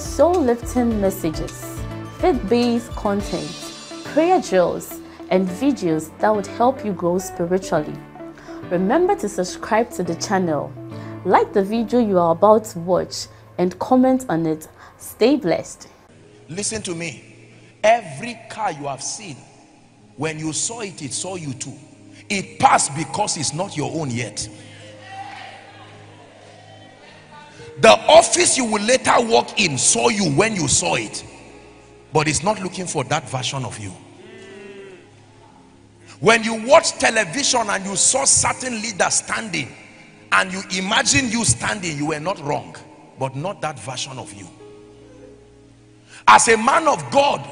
soul-lifting messages, faith-based content, prayer drills, and videos that would help you grow spiritually. Remember to subscribe to the channel, like the video you are about to watch, and comment on it. Stay blessed. Listen to me. Every car you have seen, when you saw it saw you too. It passed because it's not your own yet. The office you will later walk in saw you when you saw it, but it's not looking for that version of you. When you watch television and you saw certain leaders standing, and you imagine you standing, you were not wrong, but not that version of you. As a man of God,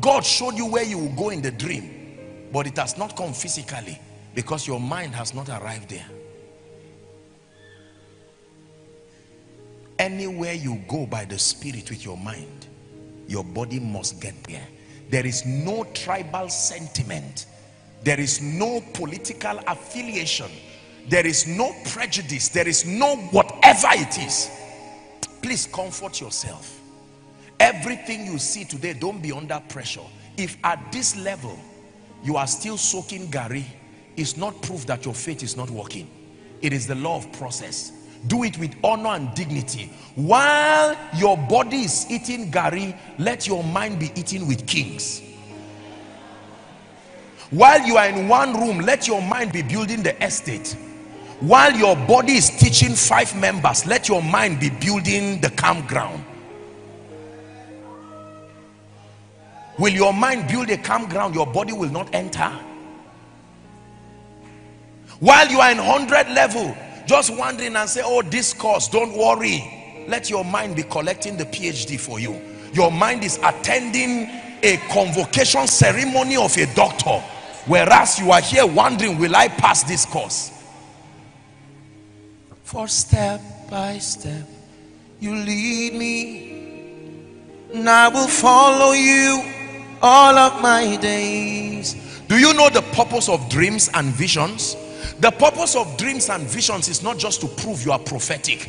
God showed you where you will go in the dream, but it has not come physically because your mind has not arrived there. Anywhere you go by the Spirit with your mind, your body must get there. There is no tribal sentiment. There is no political affiliation. There is no prejudice. There is no whatever it is. Please comfort yourself. Everything you see today, don't be under pressure. If at this level you are still soaking gari, it's not proof that your faith is not working. It is the law of process. Do it with honor and dignity. While your body is eating gari, let your mind be eating with kings. While you are in one room, let your mind be building the estate. While your body is teaching 5 members, let your mind be building the campground. Will your mind build a campground your body will not enter? While you are in 100 level, just wondering and say, oh, this course, don't worry. Let your mind be collecting the PhD for you. Your mind is attending a convocation ceremony of a doctor, whereas you are here wondering, will I pass this course? For step by step, you lead me, and I will follow you all of my days. Do you know the purpose of dreams and visions? The purpose of dreams and visions is not just to prove you are prophetic.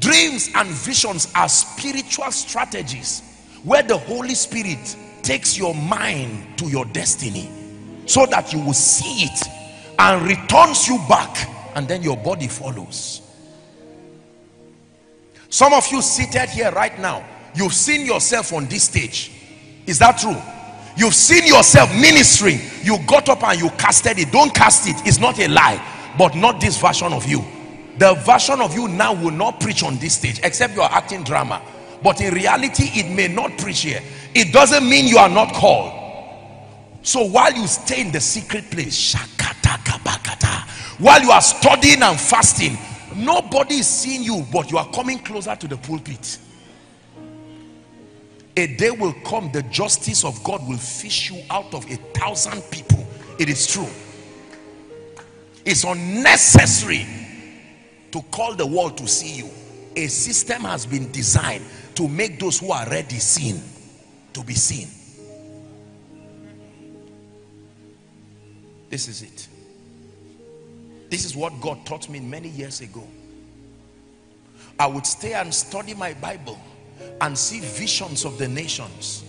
Dreams and visions are spiritual strategies where the Holy Spirit takes your mind to your destiny so that you will see it and returns you back, and then your body follows. Some of you seated here right now, you've seen yourself on this stage. Is that true? You've seen yourself ministering. You got up and you casted it. Don't cast it. It's not a lie, but not this version of you. The version of you now will not preach on this stage, except you are acting drama. But in reality, it may not preach here. It doesn't mean you are not called. So while you stay in the secret place, while you are studying and fasting, nobody is seeing you, but you are coming closer to the pulpit. A day will come, the justice of God will fish you out of 1,000 people. It is true. It's unnecessary to call the world to see you. A system has been designed to make those who are ready seen, to be seen. This is it. This is what God taught me many years ago. I would stay and study my Bible and see visions of the nations.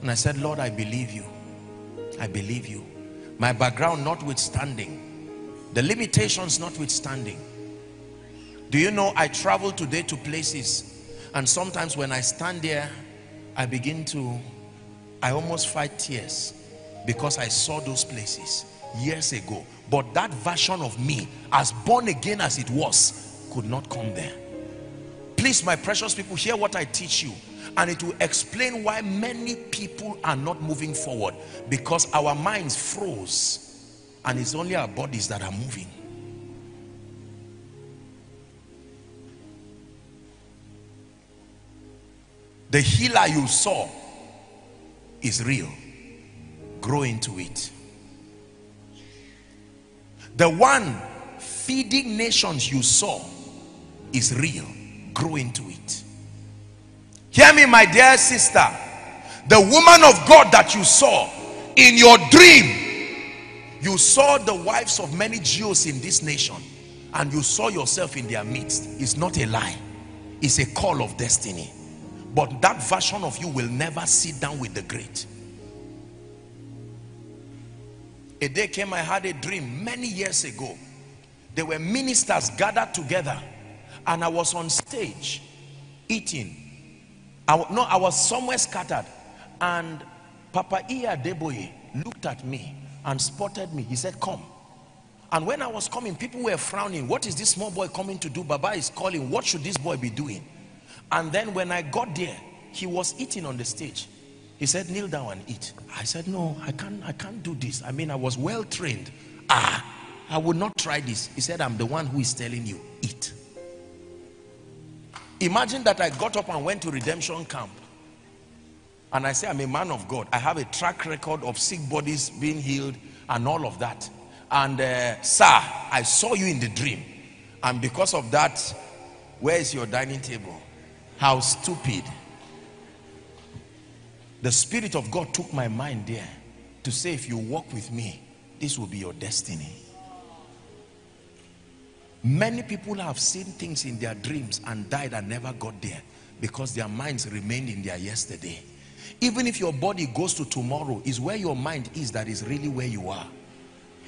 And I said, Lord, I believe you. I believe you. My background notwithstanding, the limitations notwithstanding. Do you know, I travel today to places, and sometimes when I stand there, I almost fight tears because I saw those places years ago. But that version of me, as born again as it was, could not come there. Please, my precious people, hear what I teach you, and it will explain why many people are not moving forward, because our minds froze, and it's only our bodies that are moving. The healer you saw is real. Grow into it. The one feeding nations you saw is real. Grow into it. Hear me, my dear sister. The woman of God that you saw in your dream, you saw the wives of many Jews in this nation, and you saw yourself in their midst. It's not a lie. It's a call of destiny. But that version of you will never sit down with the great. A day came, I had a dream many years ago. There were ministers gathered together, and I was on stage eating. I was somewhere scattered, and Papa Iadeboye looked at me and spotted me. He said, come. And when I was coming, people were frowning. What is this small boy coming to do? Baba is calling. What should this boy be doing? And then when I got there, he was eating on the stage. He said, kneel down and eat. I said, no, I can't do this. I mean, I was well trained. I would not try this. He said, I'm the one who is telling you, eat. Imagine that I got up and went to Redemption Camp. And I say, I'm a man of God. I have a track record of sick bodies being healed and all of that. And sir, I saw you in the dream. And because of that, where is your dining table? How stupid. The Spirit of God took my mind there to say, if you walk with me, this will be your destiny. Many people have seen things in their dreams and died and never got there because their minds remained in their yesterday. Even if your body goes to tomorrow, is where your mind is that is really where you are.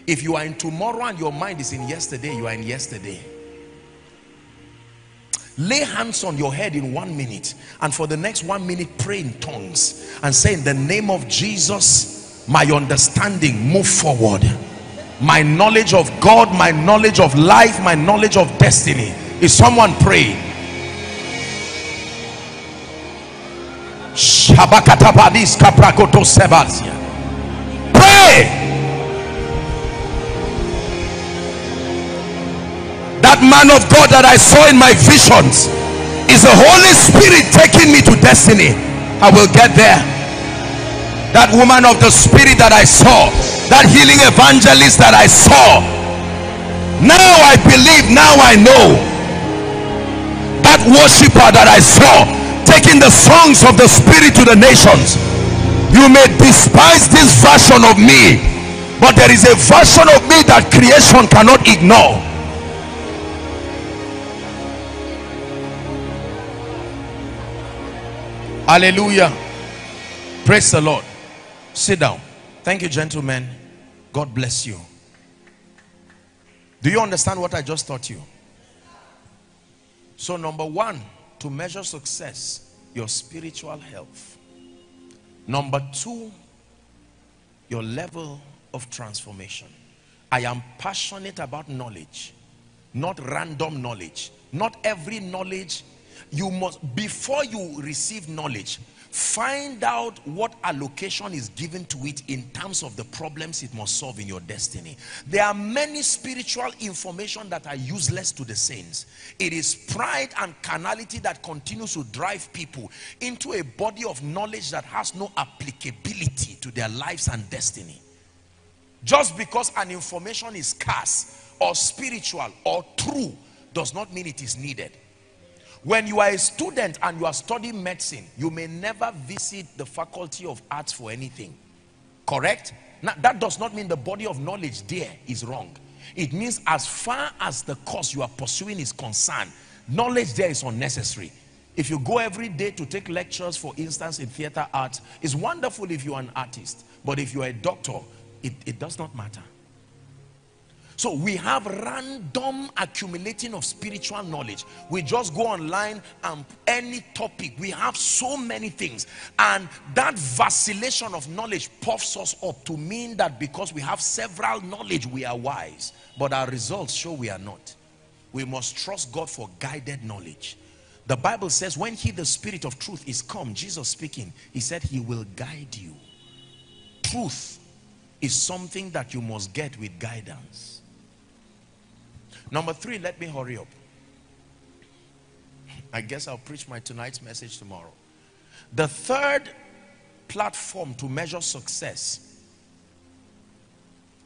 If you are in tomorrow and your mind is in yesterday, you are in yesterday. Lay hands on your head in 1 minute, and for the next 1 minute pray in tongues and say, in the name of Jesus, my understanding move forward. My knowledge of God, my knowledge of life, my knowledge of destiny. Is someone praying? Pray! That man of God that I saw in my visions is the Holy Spirit taking me to destiny. I will get there. That woman of the Spirit that I saw, that healing evangelist that I saw, now I believe, now I know. That worshiper that I saw taking the songs of the Spirit to the nations. You may despise this version of me, but there is a version of me that creation cannot ignore. Hallelujah. Praise the Lord. Sit down. Thank you, gentlemen. God bless you. Do you understand what I just taught you? So number one, to measure success, your spiritual health. Number two, your level of transformation. I am passionate about knowledge, not random knowledge. Not every knowledge. You must, before you receive knowledge, find out what allocation is given to it in terms of the problems it must solve in your destiny. There are many spiritual information that are useless to the saints. It is pride and carnality that continues to drive people into a body of knowledge that has no applicability to their lives and destiny. Just because an information is scarce or spiritual or true does not mean it is needed. When you are a student and you are studying medicine, you may never visit the Faculty of Arts for anything. Correct? Now, that does not mean the body of knowledge there is wrong. It means as far as the course you are pursuing is concerned, knowledge there is unnecessary. If you go every day to take lectures, for instance, in theater arts, it's wonderful if you are an artist. But if you are a doctor, it does not matter. So we have random accumulating of spiritual knowledge. We just go online and any topic. We have so many things. And that vacillation of knowledge puffs us up to mean that because we have several knowledge, we are wise. But our results show we are not. We must trust God for guided knowledge. The Bible says when he, the Spirit of truth, is come, Jesus speaking, he said he will guide you. Truth is something that you must get with guidance. Number three, let me hurry up. I guess I'll preach my tonight's message tomorrow. The third platform to measure success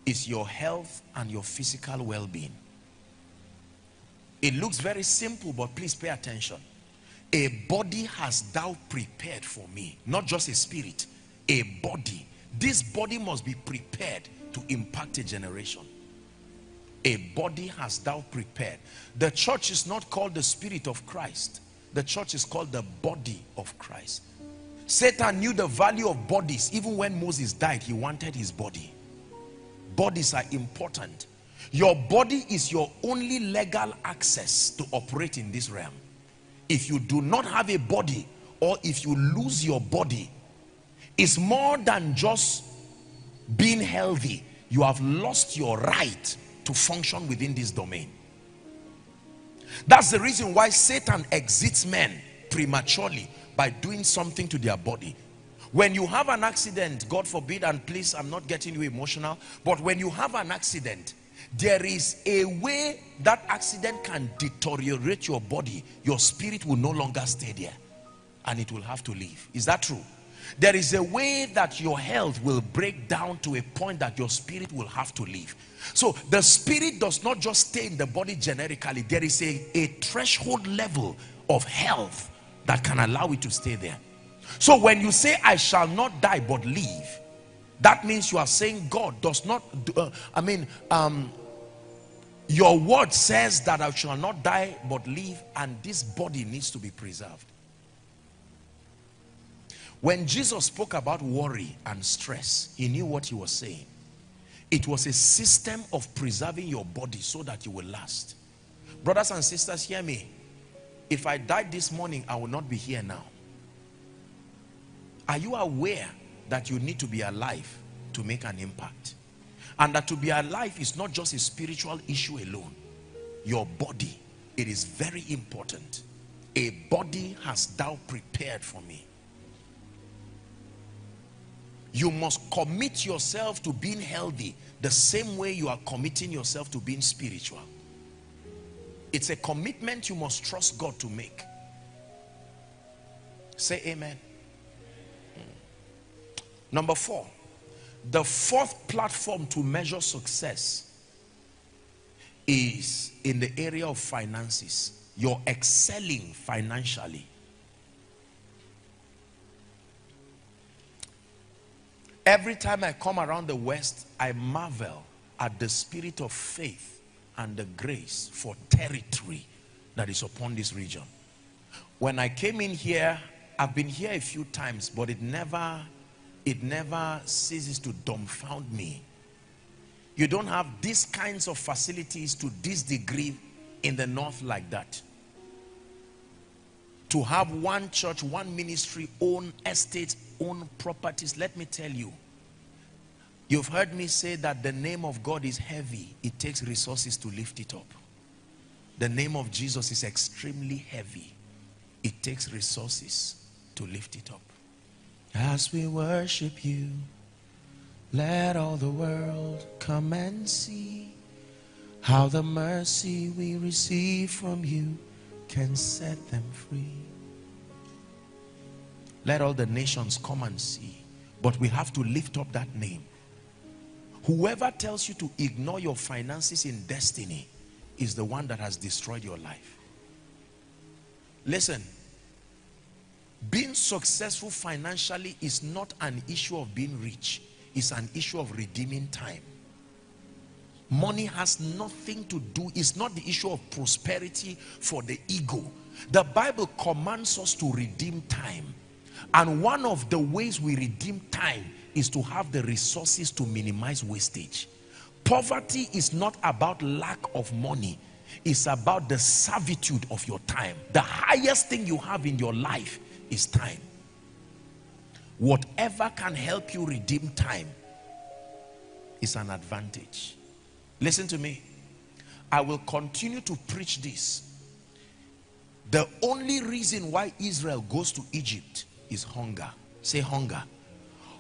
is your health and your physical well-being. It looks very simple, but please pay attention. A body hast thou prepared for me, not just a spirit, a body. This body must be prepared to impact a generation. A body hast thou prepared. The church is not called the spirit of Christ. The church is called the body of Christ. Satan knew the value of bodies. Even when Moses died, he wanted his body. Bodies are important. Your body is your only legal access to operate in this realm. If you do not have a body, or if you lose your body, it's more than just being healthy. You have lost your right to function within this domain. That's the reason why Satan exits men prematurely, by doing something to their body. When you have an accident, God forbid, and please, I'm not getting you emotional, but when you have an accident, there is a way that accident can deteriorate your body. Your spirit will no longer stay there, and it will have to leave. Is that true? There is a way that your health will break down to a point that your spirit will have to leave. So the spirit does not just stay in the body generically. There is a threshold level of health that can allow it to stay there. So when you say, I shall not die but live, that means you are saying God does not, your word says that I shall not die but live, and this body needs to be preserved. When Jesus spoke about worry and stress, he knew what he was saying. It was a system of preserving your body so that you will last. Brothers and sisters, hear me. If I died this morning, I will not be here now. Are you aware that you need to be alive to make an impact? And that to be alive is not just a spiritual issue alone. Your body, it is very important. A body hast thou prepared for me. You must commit yourself to being healthy the same way you are committing yourself to being spiritual. It's a commitment you must trust God to make. Say amen. Number four, the fourth platform to measure success is in the area of finances. You're excelling financially. Every time I come around the West, I marvel at the spirit of faith and the grace for territory that is upon this region. When I came in here, I've been here a few times, but it never ceases to dumbfound me. You don't have these kinds of facilities to this degree in the north like that. To have one church, one ministry, own estates, own properties. Let me tell you, you've heard me say that the name of God is heavy. It takes resources to lift it up. The name of Jesus is extremely heavy. It takes resources to lift it up. As we worship you, let all the world come and see how the mercy we receive from you can set them free. Let all the nations come and see, but we have to lift up that name. Whoever tells you to ignore your finances in destiny is the one that has destroyed your life. Listen, being successful financially is not an issue of being rich. It's an issue of redeeming time. Money has nothing to do. It's not the issue of prosperity for the ego. The Bible commands us to redeem time. And one of the ways we redeem time is to have the resources to minimize wastage. Poverty is not about lack of money. It's about the servitude of your time. The highest thing you have in your life is time. Whatever can help you redeem time is an advantage. Listen to me. I will continue to preach this. The only reason why Israel goes to Egypt is hunger. Say hunger.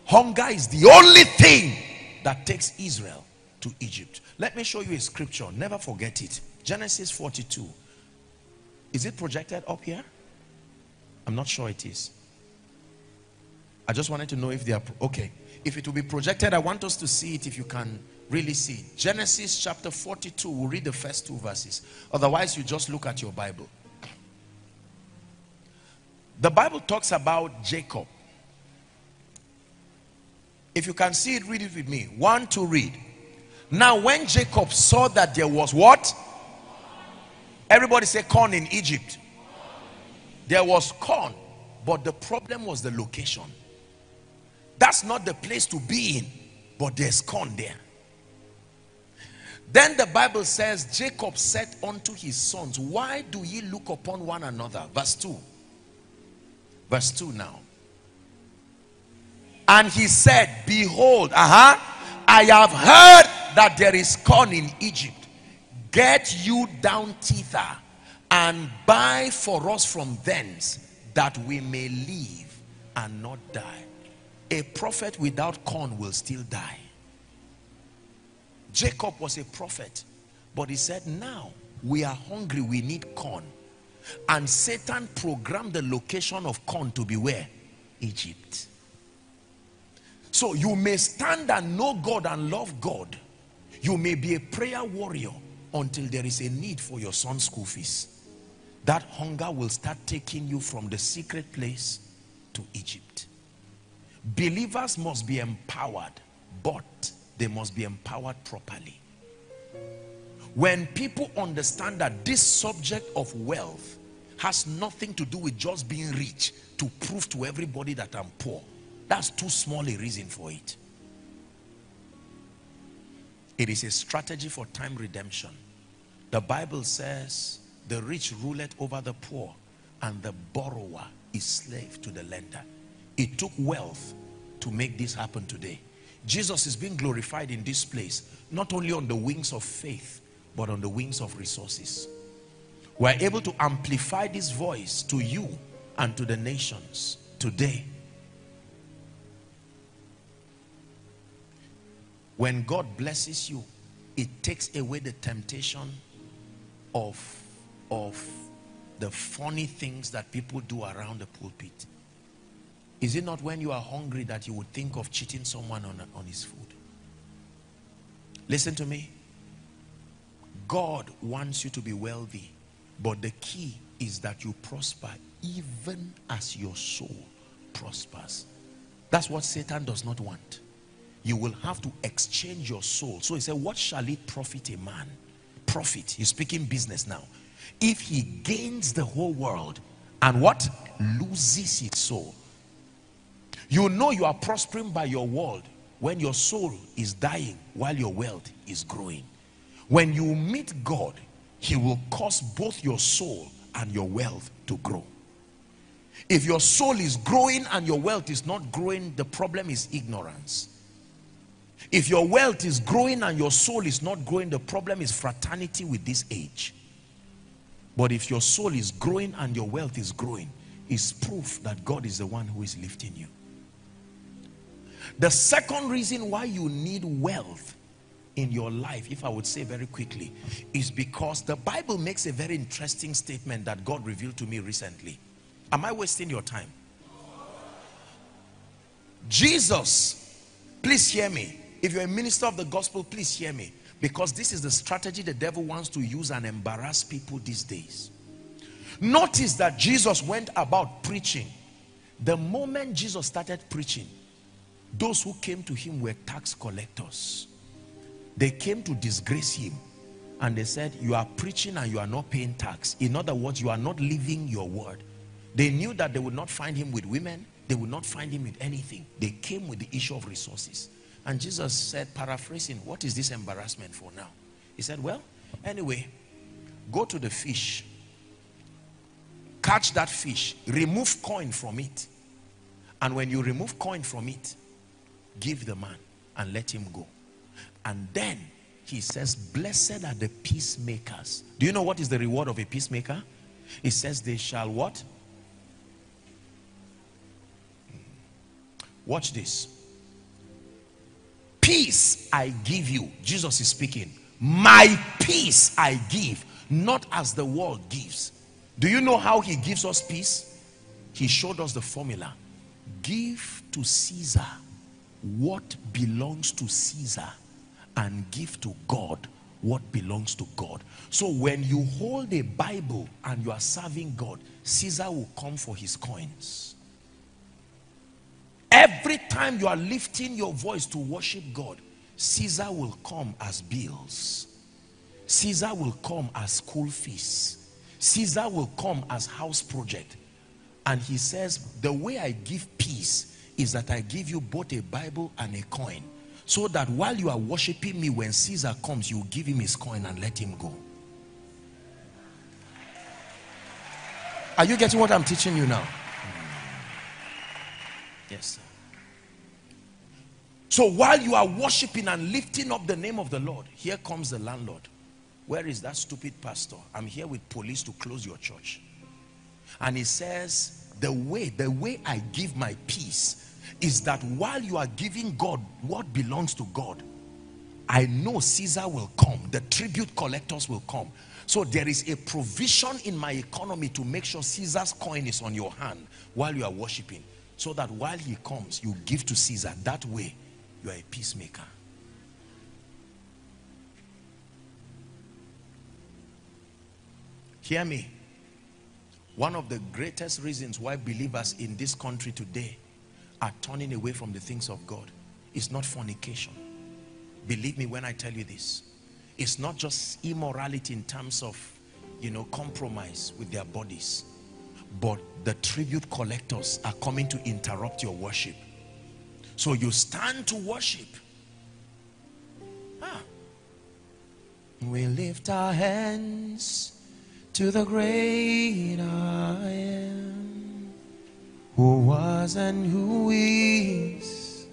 Hunger is the only thing that takes Israel to Egypt. Let me show you a scripture. Never forget it. Genesis 42. Is it projected up here? I'm not sure it is. I just wanted to know if they are okay. If it will be projected, I want us to see it if you can really see it. Genesis chapter 42, we'll read the first two verses. Otherwise, you just look at your Bible. The Bible talks about Jacob. If you can see it, read it with me. 1, 2, read. Now, when Jacob saw that there was what? Everybody say corn in Egypt. There was corn, but the problem was the location. That's not the place to be in, but there's corn there. Then the Bible says, Jacob said unto his sons, why do ye look upon one another? Verse 2 now. And he said, behold, I have heard that there is corn in Egypt. Get you down thither and buy for us from thence, that we may live and not die. A prophet without corn will still die. Jacob was a prophet, but he said, now we are hungry, we need corn. And Satan programmed the location of corn to be where? Egypt. So you may stand and know God and love God. You may be a prayer warrior until there is a need for your son's school fees. That hunger will start taking you from the secret place to Egypt. Believers must be empowered, but they must be empowered properly. When people understand that this subject of wealth has nothing to do with just being rich to prove to everybody that I'm poor, that's too small a reason for it. It is a strategy for time redemption. The Bible says, the rich ruleth over the poor, and the borrower is slave to the lender. It took wealth to make this happen today. Jesus is being glorified in this place, not only on the wings of faith, but on the wings of resources. We are able to amplify this voice to you and to the nations today. When God blesses you, it takes away the temptation of the funny things that people do around the pulpit. Is it not when you are hungry that you would think of cheating someone on his food? Listen to me. God wants you to be wealthy, but the key is that you prosper even as your soul prospers. That's what Satan does not want. You will have to exchange your soul. So he said, what shall it profit a man? Profit. He's speaking business now. If he gains the whole world and what? Loses his soul. You know you are prospering by your world when your soul is dying while your wealth is growing. When you meet God, he will cause both your soul and your wealth to grow. If your soul is growing and your wealth is not growing, the problem is ignorance. If your wealth is growing and your soul is not growing, the problem is fraternity with this age. But if your soul is growing and your wealth is growing, it's proof that God is the one who is lifting you. The second reason why you need wealth in your life, if I would say very quickly, is because the Bible makes a very interesting statement that God revealed to me recently. Am I wasting your time? Jesus, please hear me. If you're a minister of the gospel, please hear me. Because this is the strategy the devil wants to use and embarrass people these days. Notice that Jesus went about preaching. The moment Jesus started preaching, those who came to him were tax collectors. They came to disgrace him, and they said, you are preaching and you are not paying tax. In other words, you are not living your word. They knew that they would not find him with women. They would not find him with anything. They came with the issue of resources. And Jesus said, paraphrasing, what is this embarrassment for now? He said, well, anyway, go to the fish. Catch that fish. Remove coin from it. And when you remove coin from it, give the man and let him go. And then he says, blessed are the peacemakers. Do you know what is the reward of a peacemaker? He says, they shall what? Watch this. Peace I give you. Jesus is speaking. My peace I give, not as the world gives. Do you know how he gives us peace? He showed us the formula. Give to Caesar what belongs to Caesar, and give to God what belongs to God. So when you hold a Bible and you are serving God, Caesar will come for his coins. Every time you are lifting your voice to worship God, Caesar will come as bills. Caesar will come as school fees. Caesar will come as house project. And he says, the way I give peace is that I give you both a Bible and a coin, so that while you are worshiping me, when Caesar comes, you give him his coin and let him go. Are you getting what I'm teaching you now? Yes, sir. So while you are worshiping and lifting up the name of the Lord, here comes the landlord. Where is that stupid pastor? I'm here with police to close your church. And he says, the way I give my peace is that while you are giving God what belongs to God, I know Caesar will come. The tribute collectors will come. So there is a provision in my economy to make sure Caesar's coin is on your hand while you are worshiping, so that while he comes, you give to Caesar. That way, you are a peacemaker. Hear me. One of the greatest reasons why believers in this country today are turning away from the things of God is not fornication. Believe me when I tell you this. It's not just immorality in terms of, you know, compromise with their bodies. But the tribute collectors are coming to interrupt your worship. So you stand to worship. We lift our hands to the great I am, who was and who is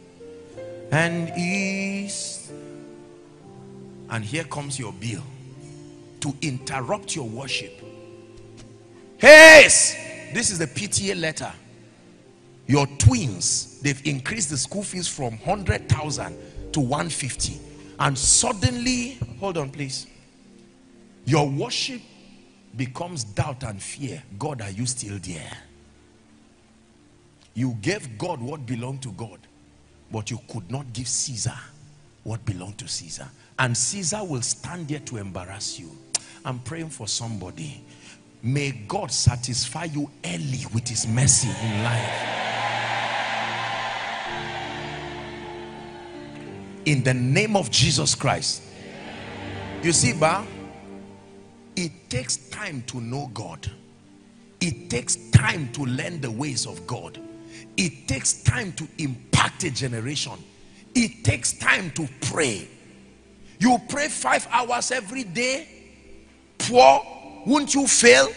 and is. And here comes your bill to interrupt your worship. Hey, this is the PTA letter. Your twins, they've increased the school fees from 100,000 to 150. And suddenly, hold on please, your worship becomes doubt and fear. God, are you still there? You gave God what belonged to God, but you could not give Caesar what belonged to Caesar. And Caesar will stand there to embarrass you. I'm praying for somebody. May God satisfy you early with his mercy in life. In the name of Jesus Christ. You see, it takes time to know God. It takes time to learn the ways of God. It takes time to impact a generation. It takes time to pray. You pray 5 hours every day, poor, won't you fail?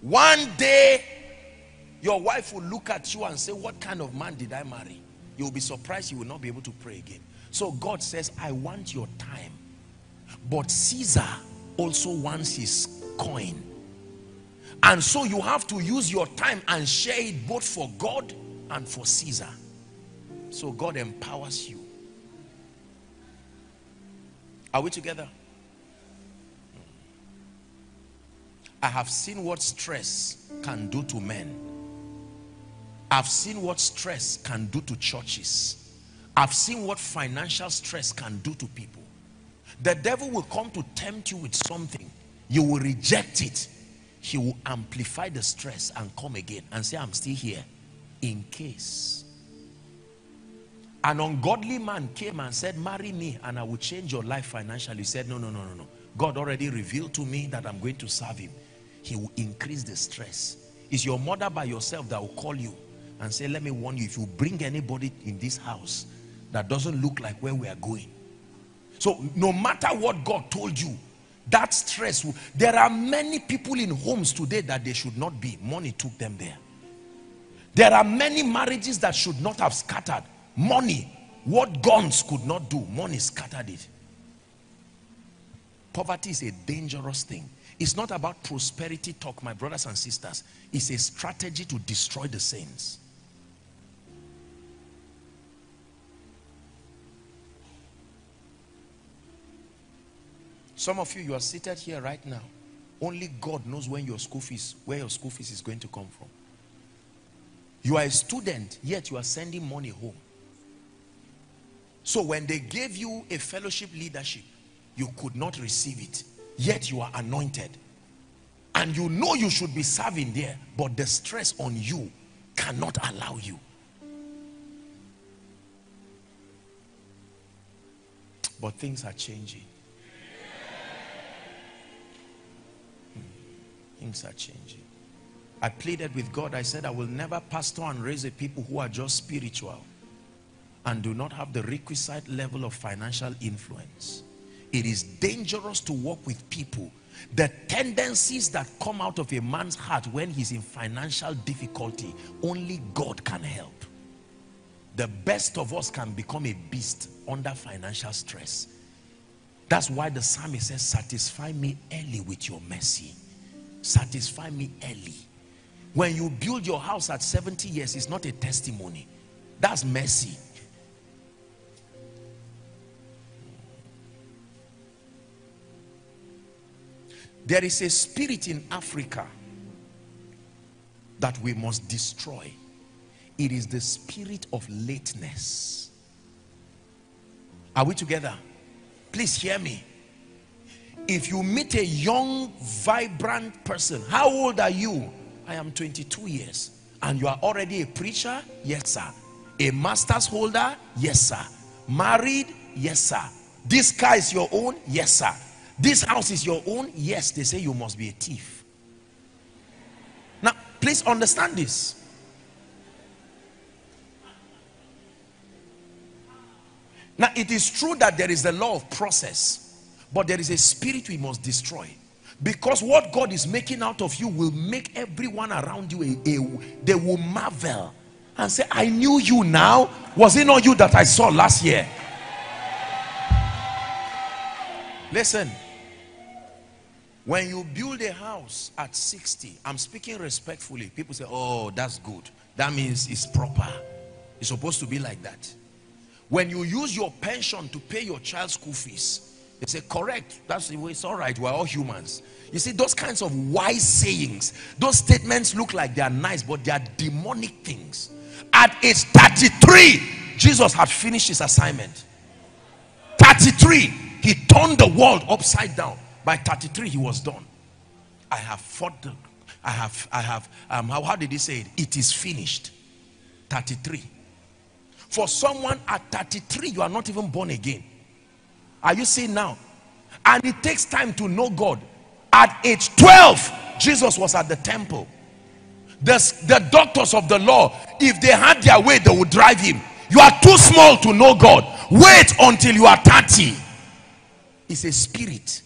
One day, your wife will look at you and say, what kind of man did I marry? You'll be surprised you will not be able to pray again. So God says, I want your time. But Caesar also wants his coin. And so you have to use your time and share it both for God and for Caesar. So God empowers you. Are we together? I have seen what stress can do to men. I've seen what stress can do to churches. I've seen what financial stress can do to people. The devil will come to tempt you with something. You will reject it. He will amplify the stress and come again and say, I'm still here in case. An ungodly man came and said, marry me and I will change your life financially. He said, no. God already revealed to me that I'm going to serve him. He will increase the stress. It's your mother by yourself that will call you and say, let me warn you, if you bring anybody in this house that doesn't look like where we are going. So no matter what God told you, that stress will, there are many people in homes today that they should not be. Money took them there. There are many marriages that should not have scattered. Money, what guns could not do, money scattered it. Poverty is a dangerous thing. It's not about prosperity talk, my brothers and sisters. It's a strategy to destroy the saints. Some of you, you are seated here right now. Only God knows when your school fees, where your school fees is going to come from. You are a student, yet you are sending money home. So when they gave you a fellowship leadership, you could not receive it, yet you are anointed. And you know you should be serving there, but the stress on you cannot allow you. But things are changing. Things are changing. I pleaded with God. I said, I will never pastor and raise a people who are just spiritual and do not have the requisite level of financial influence. It is dangerous to work with people. The tendencies that come out of a man's heart when he's in financial difficulty, only God can help. The best of us can become a beast under financial stress. That's why the psalmist says, satisfy me early with your mercy. Satisfy me early. When you build your house at 70 years, it's not a testimony. That's mercy. There is a spirit in Africa that we must destroy. It is the spirit of lateness. Are we together? Please hear me. If you meet a young, vibrant person, how old are you? I am 22 years. And you are already a preacher? Yes, sir. A master's holder? Yes, sir. Married? Yes, sir. This car is your own? Yes, sir. This house is your own? Yes. They say you must be a thief. Now, please understand this. Now, it is true that there is the law of process. But there is a spirit we must destroy, because what God is making out of you will make everyone around you they will marvel and say, I knew you now. Was it not you that I saw last year? Listen, when you build a house at 60, I'm speaking respectfully, people say, oh, that's good. That means it's proper. It's supposed to be like that. When you use your pension to pay your child's school fees, they say, correct, that's the way, it's all right, we're all humans. You see, those kinds of wise sayings, those statements look like they are nice, but they are demonic things. At age 33, Jesus had finished his assignment. 33, he turned the world upside down. By 33, he was done. I have fought, how did he say it? It is finished. 33. For someone at 33, you are not even born again. Are you seeing now? And it takes time to know God. At age 12, Jesus was at the temple. The doctors of the law, if they had their way, they would drive him. You are too small to know God. Wait until you are 30. It's a spirit.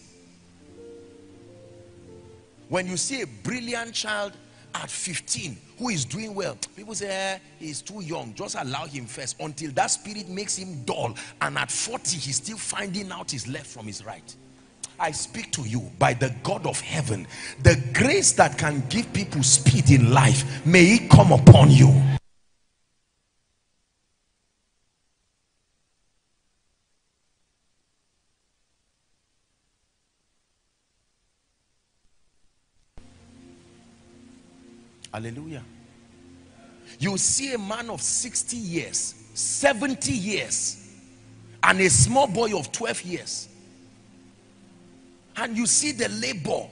When you see a brilliant child at 15 who is doing well, people say, he's too young, just allow him first, until that spirit makes him dull, and at 40 he's still finding out his left from his right. I speak to you by the God of heaven, the grace that can give people speed in life, may it come upon you. Hallelujah. You see a man of 60 years, 70 years, and a small boy of 12 years. And you see the labor.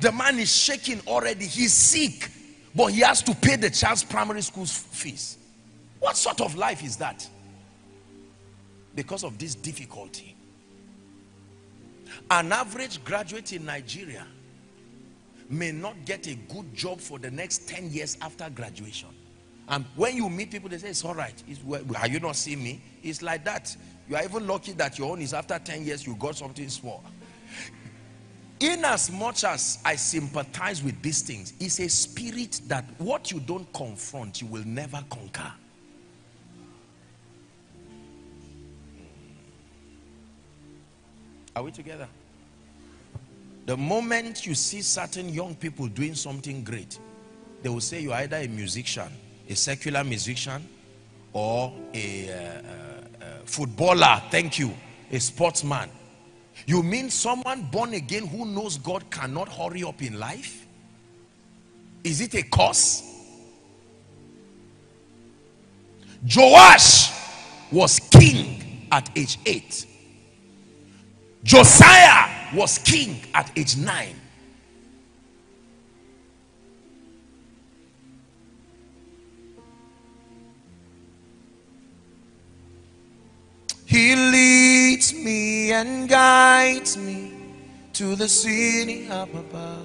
The man is shaking already. He's sick, but he has to pay the child's primary school fees. What sort of life is that? Because of this difficulty. An average graduate in Nigeria may not get a good job for the next 10 years after graduation. And when you meet people, they say, it's all right. Are you not seeing me? It's like that. You are even lucky that your own is after 10 years, you got something small. In as much as I sympathize with these things, it's a spirit that what you don't confront, you will never conquer. Are we together? The moment you see certain young people doing something great, they will say you're either a musician, a secular musician, or a footballer, thank you, a sportsman. You mean someone born again who knows God cannot hurry up in life? Is it a curse? Joash was king at age 8. Josiah was king at age 9. He leads me and guides me to the city up above.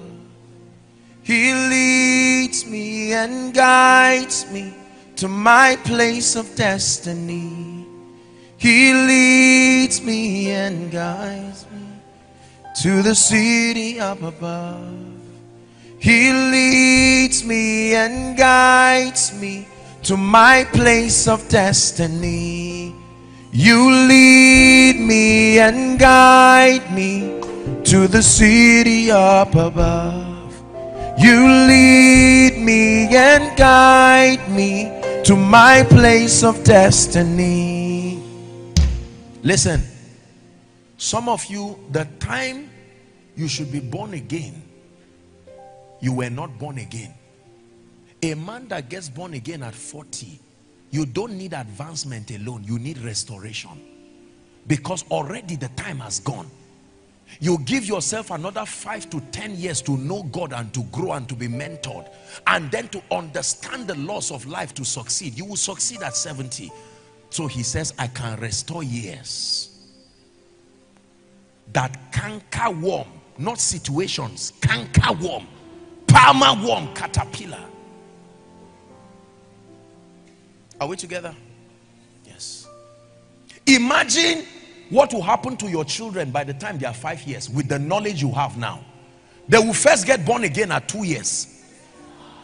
He leads me and guides me to my place of destiny. He leads me and guides me to the city up above. He leads me and guides me to my place of destiny. You lead me and guide me to the city up above. You lead me and guide me to my place of destiny. Listen, some of you, the time you should be born again, you were not born again. A man that gets born again at 40, you don't need advancement alone. You need restoration. Because already the time has gone. You give yourself another 5 to 10 years to know God and to grow and to be mentored. And then to understand the laws of life to succeed. You will succeed at 70. So he says, I can restore years. That canker worm, not situations, canker worm, palmer worm, caterpillar. Are we together? Yes. Imagine what will happen to your children by the time they are 5 years with the knowledge you have now. They will first get born again at 2 years.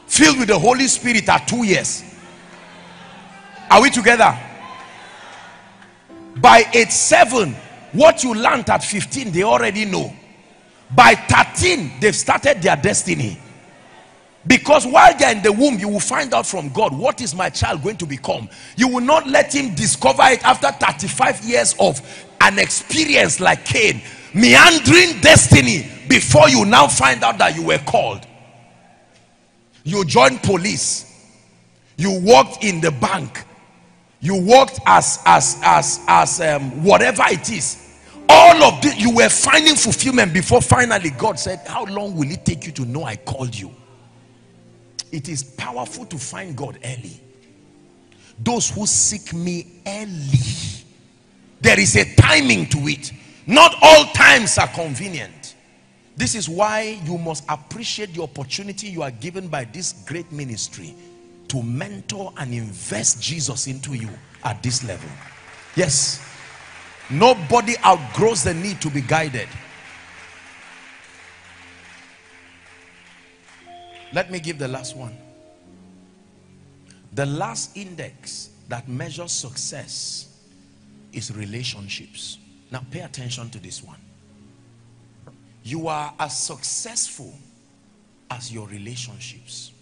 Filled with the Holy Spirit at 2 years. Are we together? By age 7, what you learned at 15, they already know. By 13, they've started their destiny. Because while they're in the womb, you will find out from God, what is my child going to become? You will not let him discover it after 35 years of an experience like Cain, meandering destiny, before you now find out that you were called. You joined police. You worked in the bank. You worked as whatever it is. All of this, you were finding fulfillment before finally God said, how long will it take you to know I called you? It is powerful to find God early. Those who seek me early. There is a timing to it. Not all times are convenient. This is why you must appreciate the opportunity you are given by this great ministry to mentor and invest Jesus into you at this level. Yes. Nobody outgrows the need to be guided. Let me give the last one. The last index that measures success is relationships. Now pay attention to this one. You are as successful as your relationships.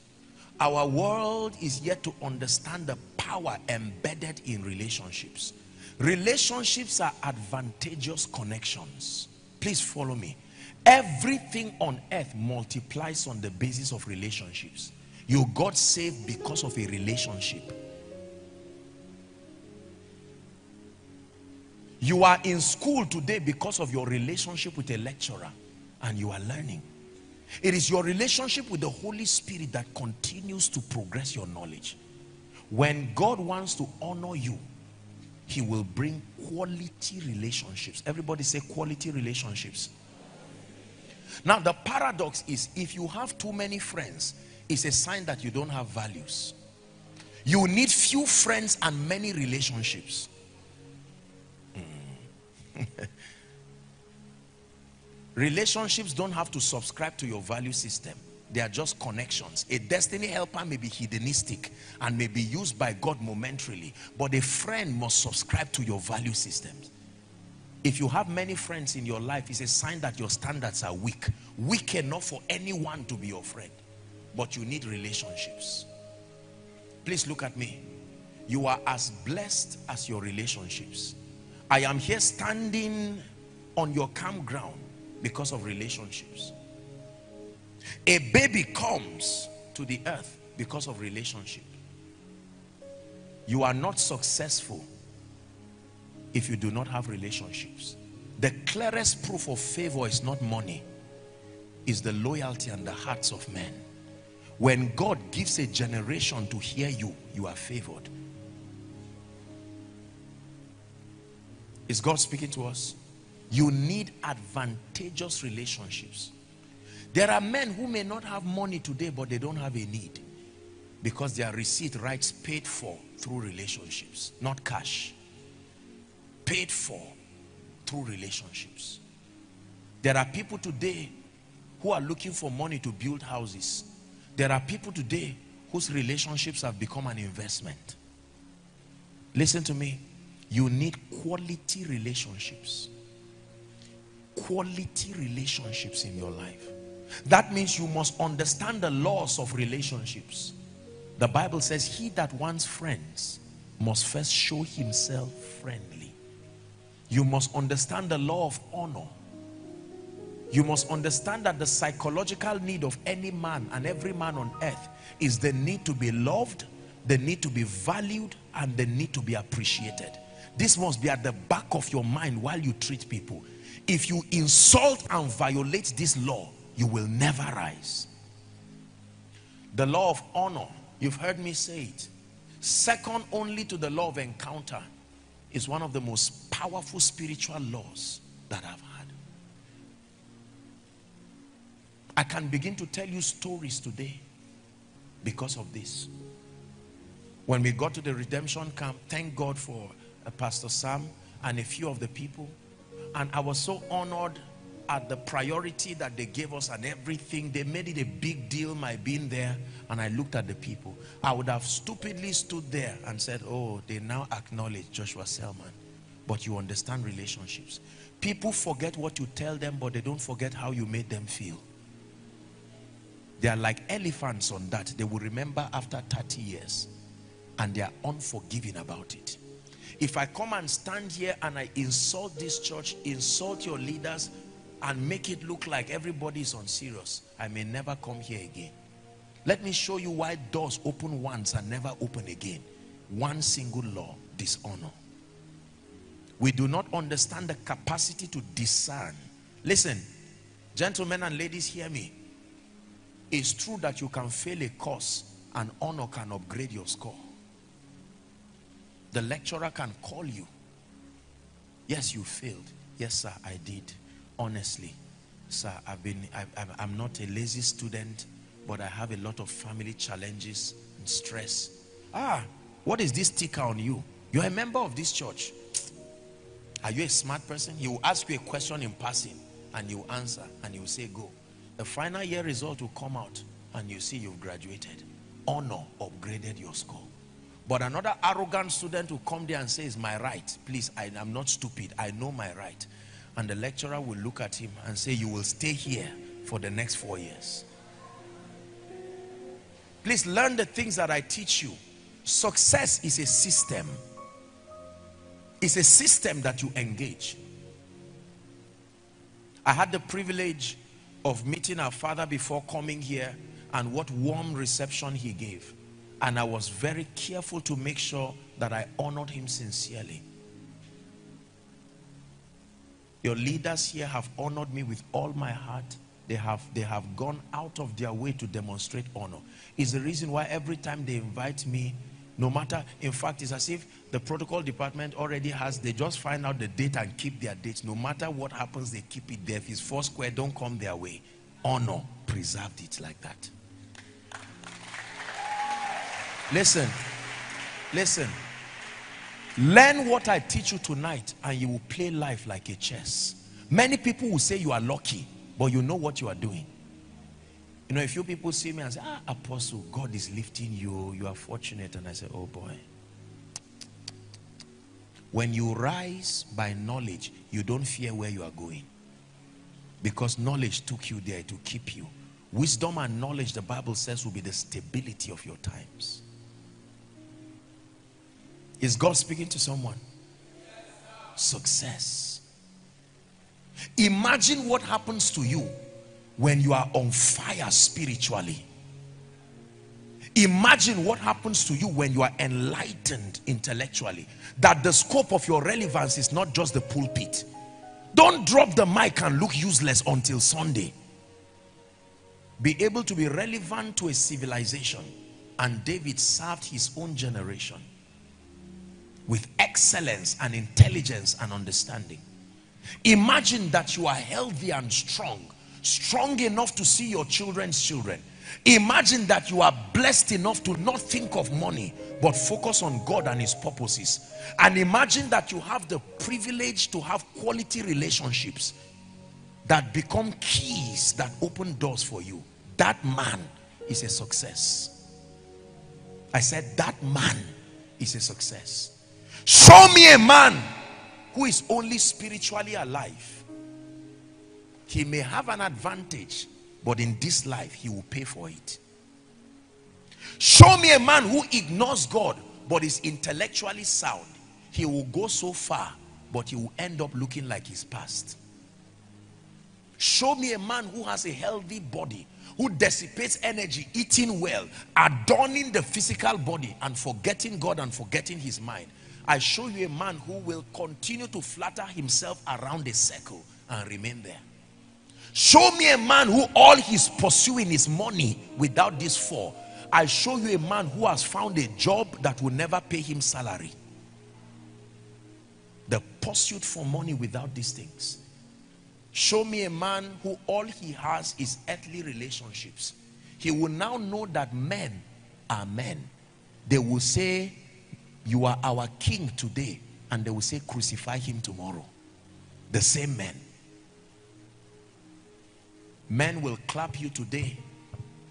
Our world is yet to understand the power embedded in relationships. Relationships are advantageous connections. Please follow me. Everything on earth multiplies on the basis of relationships. You got saved because of a relationship. You are in school today because of your relationship with a lecturer, and you are learning. It is your relationship with the Holy Spirit that continues to progress your knowledge. When God wants to honor you, he will bring quality relationships. Everybody say quality relationships. Now the paradox is, if you have too many friends, it's a sign that you don't have values. You need few friends and many relationships. Relationships don't have to subscribe to your value system. They are just connections. A destiny helper may be hedonistic and may be used by God momentarily, but a friend must subscribe to your value systems. If you have many friends in your life, it's a sign that your standards are weak. Weak enough for anyone to be your friend. But you need relationships. Please look at me. You are as blessed as your relationships. I am here standing on your campground because of relationships. A baby comes to the earth because of relationship. You are not successful if you do not have relationships. The clearest proof of favor is not money, is the loyalty and the hearts of men. When God gives a generation to hear you, you are favored. Is God speaking to us? You need advantageous relationships. There are men who may not have money today, but they don't have a need, because their receipt rights paid for through relationships, not cash. Paid for through relationships. There are people today who are looking for money to build houses. There are people today whose relationships have become an investment. Listen to me. You need quality relationships. Quality relationships in your life. That means you must understand the laws of relationships. The Bible says, he that wants friends must first show himself friendly. You must understand the law of honor. You must understand that the psychological need of any man and every man on earth is the need to be loved, the need to be valued, and the need to be appreciated. This must be at the back of your mind while you treat people. If you insult and violate this law, you will never rise. The law of honor, you've heard me say it, second only to the law of encounter, is one of the most powerful spiritual laws that I've had. I can begin to tell you stories today because of this. When we got to the redemption camp, thank God for Pastor Sam and a few of the people. And I was so honored at the priority that they gave us and everything. They made it a big deal, my being there. And I looked at the people. I would have stupidly stood there and said, oh, they now acknowledge Joshua Selman. But you understand relationships. People forget what you tell them, but they don't forget how you made them feel. They are like elephants on that. They will remember after 30 years. And they are unforgiving about it. If I come and stand here and I insult this church, insult your leaders, and make it look like everybody is unserious, I may never come here again. Let me show you why doors open once and never open again. One single law: dishonor. We do not understand the capacity to discern. Listen, gentlemen and ladies, hear me. It's true that you can fail a course and honor can upgrade your score. The lecturer can call you. Yes, you failed. Yes, sir, I did. Honestly, sir, I'm not a lazy student, but I have a lot of family challenges and stress. Ah, what is this sticker on you? You're a member of this church. Are you a smart person? He will ask you a question in passing, and you answer, and you say go. The final year result will come out, and you see you've graduated. Honor upgraded your score. But another arrogant student will come there and say, it's my right. Please, I'm not stupid. I know my right. And the lecturer will look at him and say, you will stay here for the next 4 years. Please learn the things that I teach you. Success is a system. It's a system that you engage. I had the privilege of meeting our father before coming here, and what warm reception he gave. And I was very careful to make sure that I honored him sincerely. Your leaders here have honored me with all my heart. They have gone out of their way to demonstrate honor. It's the reason why every time they invite me, no matter, in fact, it's as if the protocol department already has, they just find out the date and keep their dates. No matter what happens, they keep it there. If it's Foursquare, don't come their way. Honor preserved it like that. Listen, listen. Learn what I teach you tonight and you will play life like a chess. Many people will say you are lucky, but you know what you are doing. You know, a few people see me and say, ah, Apostle, God is lifting you. You are fortunate. And I say, oh boy. When you rise by knowledge, you don't fear where you are going. Because knowledge took you there to keep you. Wisdom and knowledge, the Bible says, will be the stability of your times. Is God speaking to someone? Yes, sir. Success. Imagine what happens to you when you are on fire spiritually. Imagine what happens to you when you are enlightened intellectually, that the scope of your relevance is not just the pulpit. Don't drop the mic and look useless until Sunday. Be able to be relevant to a civilization. And David served his own generation with excellence and intelligence and understanding. Imagine that you are healthy and strong, strong enough to see your children's children. Imagine that you are blessed enough to not think of money, but focus on God and his purposes. And imagine that you have the privilege to have quality relationships that become keys that open doors for you. That man is a success. I said that man is a success. Show me a man who is only spiritually alive. He may have an advantage, but in this life he will pay for it. Show me a man who ignores God but is intellectually sound. He will go so far, but he will end up looking like his past. Show me a man who has a healthy body, who dissipates energy, eating well, adorning the physical body and forgetting God and forgetting his mind. I show you a man who will continue to flatter himself around a circle and remain there. Show me a man who all he's pursuing is money without this fall. I show you a man who has found a job that will never pay him salary. The pursuit for money without these things. Show me a man who all he has is earthly relationships. He will now know that men are men. They will say, you are our king today, and they will say, crucify him tomorrow. The same men. Men will clap you today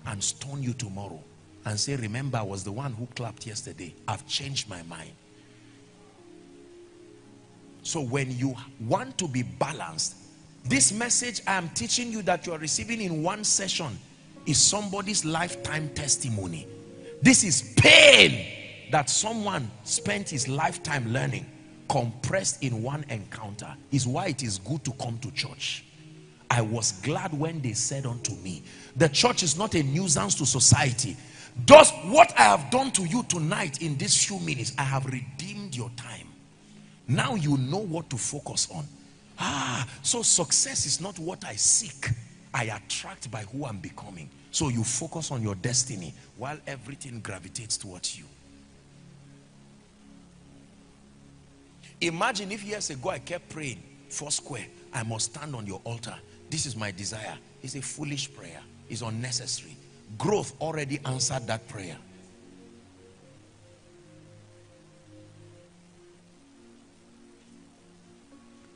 and stone you tomorrow and say, remember, I was the one who clapped yesterday. I've changed my mind. So when you want to be balanced, this message I am teaching you that you are receiving in one session is somebody's lifetime testimony. This is pain that someone spent his lifetime learning, compressed in one encounter. Is why it is good to come to church. I was glad when they said unto me, the church is not a nuisance to society. Just what I have done to you tonight in these few minutes, I have redeemed your time. Now you know what to focus on. So success is not what I seek. I attract by who I'm becoming. So you focus on your destiny while everything gravitates towards you. Imagine if years ago I kept praying, Foursquare, I must stand on your altar. This is my desire. It's a foolish prayer. It's unnecessary. Growth already answered that prayer.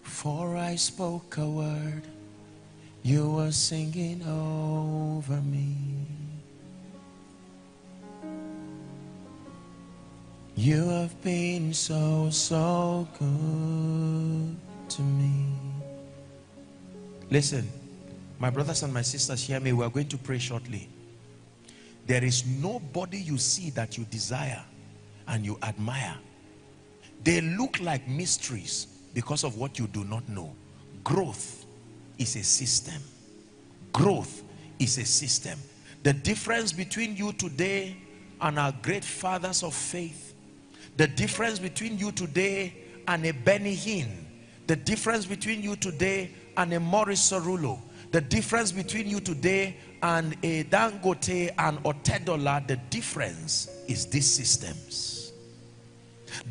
For I spoke a word, you were singing over me. You have been so, so good to me. Listen, my brothers and my sisters, hear me. We are going to pray shortly. There is nobody you see that you desire and you admire. They look like mysteries because of what you do not know. Growth is a system. Growth is a system. The difference between you today and our great fathers of faith, the difference between you today and a Benny Hinn, the difference between you today and a Maurice Cerullo, the difference between you today and a Dangote and Otedola, the difference is these systems.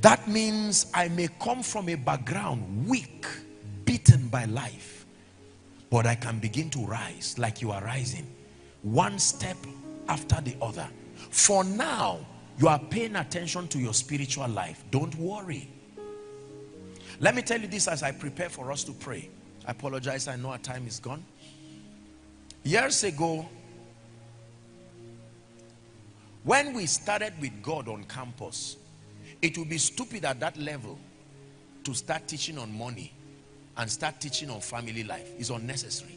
That means I may come from a background weak, beaten by life, but I can begin to rise like you are rising, one step after the other. For now, you are paying attention to your spiritual life. Don't worry. Let me tell you this as I prepare for us to pray. I apologize, I know our time is gone. Years ago, when we started with God on campus, it would be stupid at that level to start teaching on money and start teaching on family life. It's unnecessary.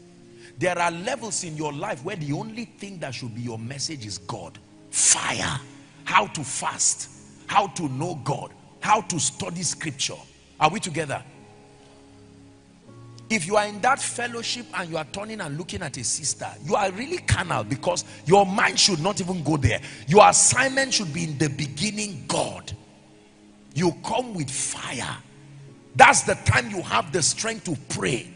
There are levels in your life where the only thing that should be your message is God. Fire. How to fast, how to know God, how to study scripture. Are we together? If you are in that fellowship and you are turning and looking at a sister, you are really carnal, because your mind should not even go there. Your assignment should be in the beginning, God. You come with fire. That's the time you have the strength to pray.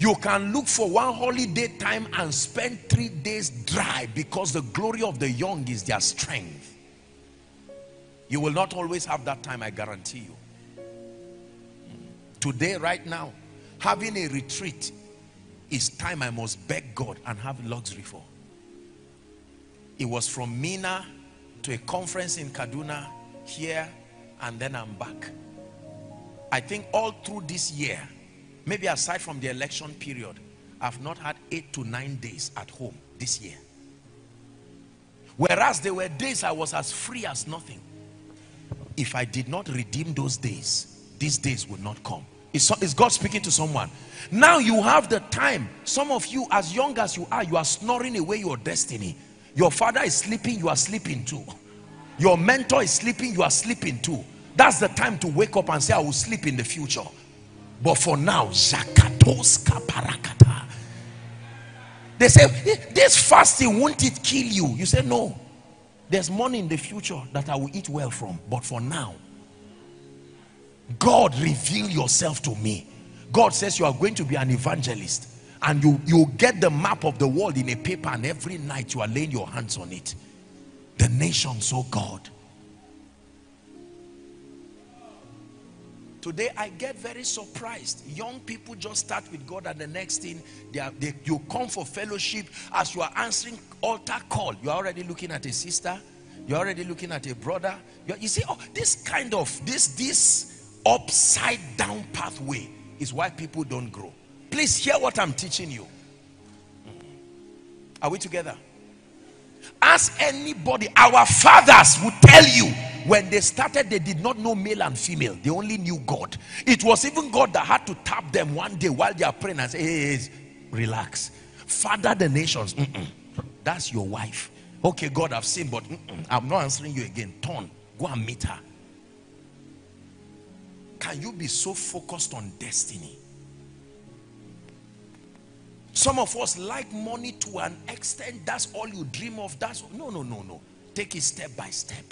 You can look for one holiday time and spend 3 days dry, because the glory of the young is their strength. You will not always have that time, I guarantee you. Today, right now, having a retreat is time I must beg God and have luxury for. It was from Mina to a conference in Kaduna, here, and then I'm back. I think all through this year, maybe aside from the election period, I've not had 8 to 9 days at home this year. Whereas there were days I was as free as nothing. If I did not redeem those days, these days would not come. Is God speaking to someone? Now you have the time. Some of you, as young as you are snoring away your destiny. Your father is sleeping, you are sleeping too. Your mentor is sleeping, you are sleeping too. That's the time to wake up and say, I will sleep in the future. But for now, they say, this fasting, won't it kill you? You say, no. There's money in the future that I will eat well from. But for now, God, reveal yourself to me. God says you are going to be an evangelist, and you get the map of the world in a paper, and every night you are laying your hands on it. The nations, oh God. Today I get very surprised. Young people just start with God, and the next thing you come for fellowship. As you are answering altar call, you are already looking at a sister, you're already looking at a brother. You see, oh, this kind of this upside down pathway is why people don't grow. Please hear what I'm teaching you. Are we together? Ask anybody. Our fathers will tell you, when they started, they did not know male and female. They only knew God. It was even God that had to tap them one day while they are praying and say, hey, relax. Father the nations. That's your wife. Okay, God, I've seen, but I'm not answering you again. Turn. Go and meet her. Can you be so focused on destiny? Some of us like money to an extent. That's all you dream of. That's no. Take it step by step.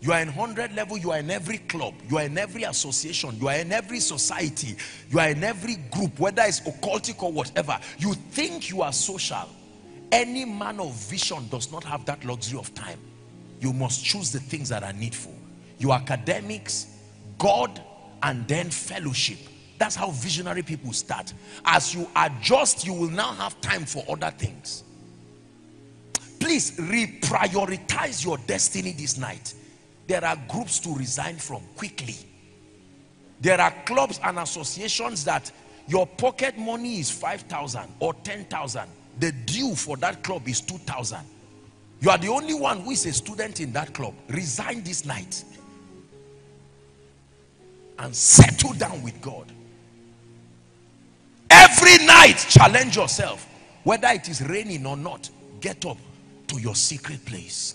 You are in 100 level. You are in every club. You are in every association. You are in every society. You are in every group, whether it's occultic or whatever. You think you are social. Any man of vision does not have that luxury of time. You must choose the things that are needful. Your academics, God, and then fellowship. That's how visionary people start. As you adjust, you will now have time for other things. Please reprioritize your destiny this night. There are groups to resign from quickly. There are clubs and associations that your pocket money is 5,000 or 10,000. The due for that club is 2,000. You are the only one who is a student in that club. Resign this night and settle down with God. Every night, challenge yourself. Whether it is raining or not, get up to your secret place.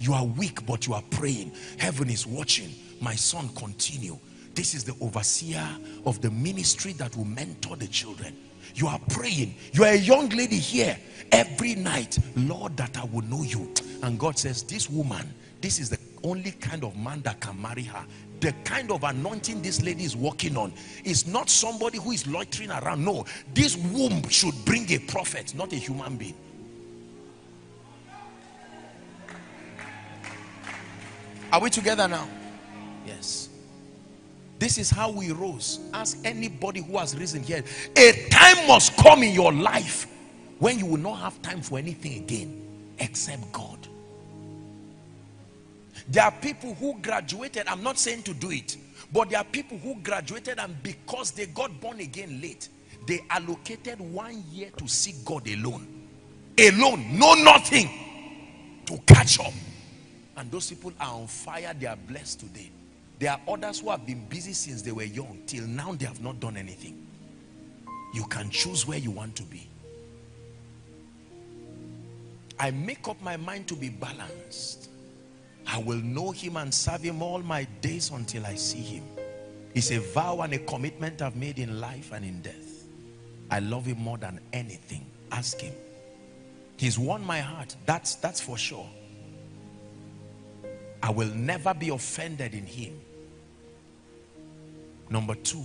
You are weak, but you are praying. Heaven is watching. My son, continue. This is the overseer of the ministry that will mentor the children. You are praying. You are a young lady here. Every night, Lord, that I will know you. And God says, this woman, this is the only kind of man that can marry her. The kind of anointing this lady is working on is not somebody who is loitering around. No, this womb should bring a prophet, not a human being. Are we together now? Yes. This is how we rose. Ask anybody who has risen here. A time must come in your life when you will not have time for anything again except God. There are people who graduated. I'm not saying to do it, but there are people who graduated, and because they got born again late, they allocated 1 year to seek God alone. Alone, know nothing, to catch up. And those people are on fire. They are blessed today. There are others who have been busy since they were young. Till now, they have not done anything. You can choose where you want to be. I make up my mind to be balanced. I will know him and serve him all my days until I see him. It's a vow and a commitment I've made in life and in death. I love him more than anything. Ask him. He's won my heart. That's for sure. I will never be offended in him. Number 2,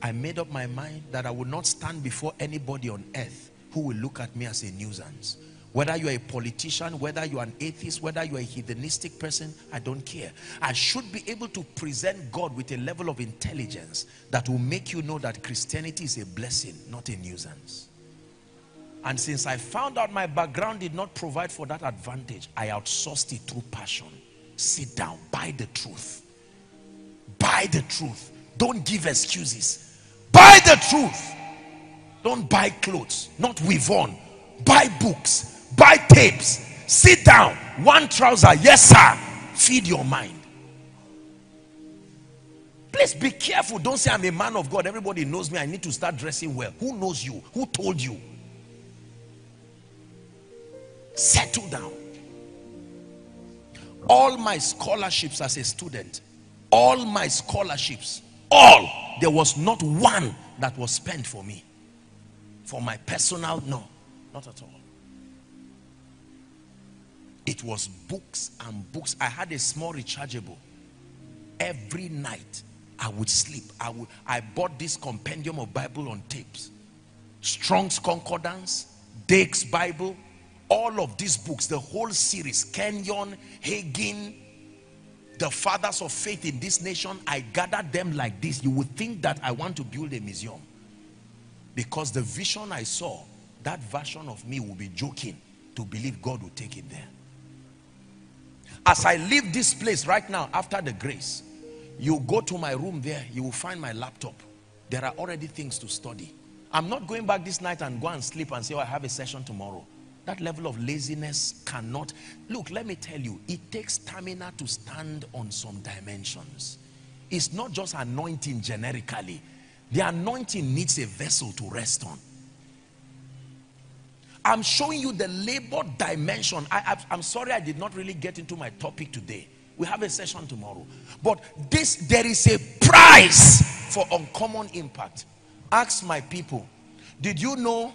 I made up my mind that I would not stand before anybody on earth who will look at me as a nuisance. Whether you're a politician, whether you're an atheist, whether you're a heathenistic person, I don't care. I should be able to present God with a level of intelligence that will make you know that Christianity is a blessing, not a nuisance. And since I found out my background did not provide for that advantage, I outsourced it through passion. Sit down, buy the truth. Buy the truth. Don't give excuses. Buy the truth. Don't buy clothes, not weave on. Buy books, buy tapes. Sit down, one trouser, yes sir. Feed your mind. Please be careful. Don't say I'm a man of God, everybody knows me, I need to start dressing well. Who knows you? Who told you? Settle down. All my scholarships as a student, all my scholarships, all, there was not one that was spent for me, for my personal, no, not at all. It was books and books. I had a small rechargeable. Every night I would sleep. I bought this compendium of Bible on tapes, Strong's Concordance, Dake's Bible, all of these books, the whole series, Kenyon, Hagin, the fathers of faith in this nation. I gathered them like this. You would think that I want to build a museum, because the vision I saw, that version of me will be joking to believe God will take it there. As I leave this place right now, after the grace, you go to my room there, you will find my laptop. There are already things to study. I'm not going back this night and go and sleep and say, oh, I have a session tomorrow. That level of laziness cannot. Look, let me tell you, it takes stamina to stand on some dimensions. It's not just anointing generically. The anointing needs a vessel to rest on. I'm showing you the labor dimension. I'm sorry I did not really get into my topic today. We have a session tomorrow. But this, there is a price for uncommon impact. Ask my people, did you know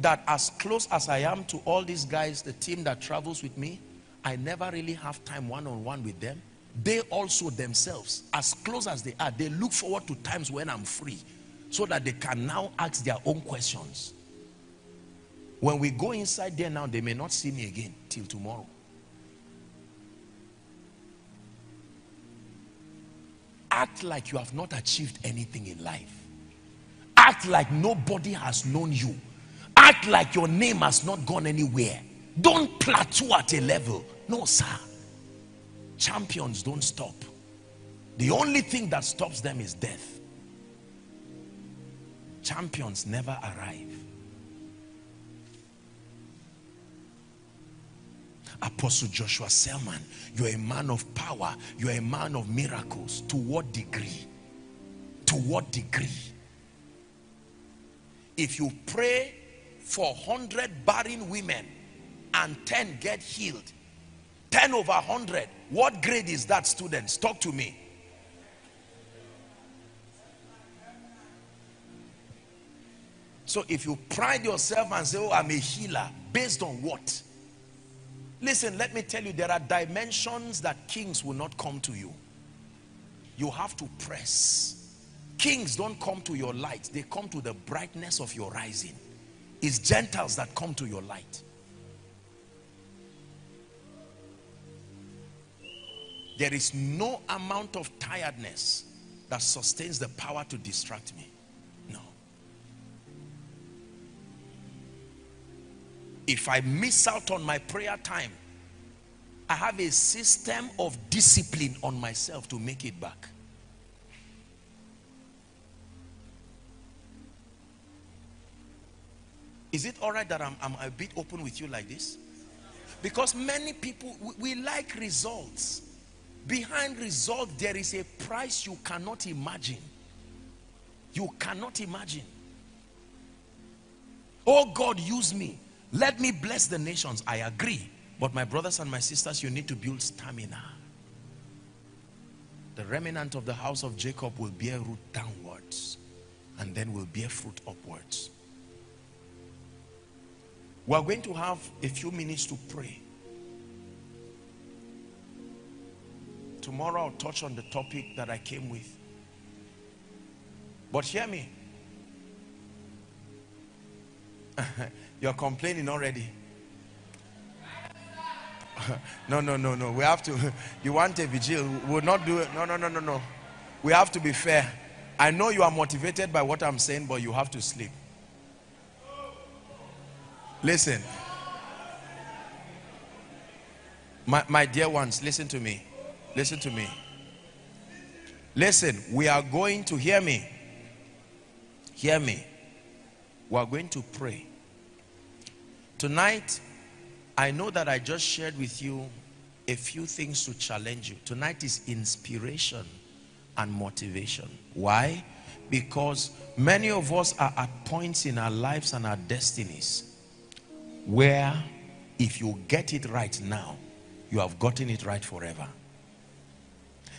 that as close as I am to all these guys, the team that travels with me, I never really have time one-on-one with them. They also themselves, as close as they are, they look forward to times when I'm free so that they can now ask their own questions. When we go inside there now, they may not see me again till tomorrow. Act like you have not achieved anything in life. Act like nobody has known you. Act like your name has not gone anywhere. Don't plateau at a level. No, sir. Champions don't stop. The only thing that stops them is death. Champions never arrive. Apostle Joshua Selman, you're a man of power, you're a man of miracles. To what degree? To what degree? If you pray for 100 barren women and 10 get healed, 10 over 100, what grade is that, students? Talk to me. So if you pride yourself and say, oh, I'm a healer, based on what? Listen, let me tell you, there are dimensions that kings will not come to you. You have to press. Kings don't come to your light. They come to the brightness of your rising. It's Gentiles that come to your light. There is no amount of tiredness that sustains the power to distract me. No. If I miss out on my prayer time, I have a system of discipline on myself to make it back. Is it all right that I'm a bit open with you like this? Because many people, we like results. Behind result, there is a price you cannot imagine. You cannot imagine. Oh God, use me. Let me bless the nations. I agree. But my brothers and my sisters, you need to build stamina. The remnant of the house of Jacob will bear root downwards and then will bear fruit upwards. We are going to have a few minutes to pray. Tomorrow I'll touch on the topic that I came with. But hear me. You're complaining already. No. We have to. You want a vigil? We'll not do it. No. We have to be fair. I know you are motivated by what I'm saying, but you have to sleep. Listen. My dear ones, listen to me. Listen to me. Listen, we are going to, hear me. Hear me. We are going to pray. Tonight, I know that I just shared with you a few things to challenge you. Tonight is inspiration and motivation. Why? Because many of us are at points in our lives and our destinies where if you get it right now, you have gotten it right forever.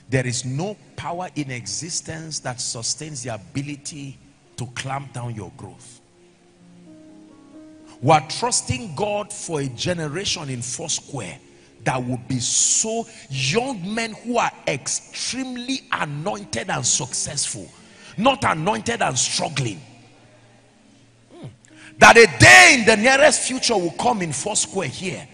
There is no power in existence that sustains the ability to clamp down your growth. We are trusting God for a generation in Foursquare that will be so young men who are extremely anointed and successful, not anointed and struggling. That a day in the nearest future will come in Foursquare here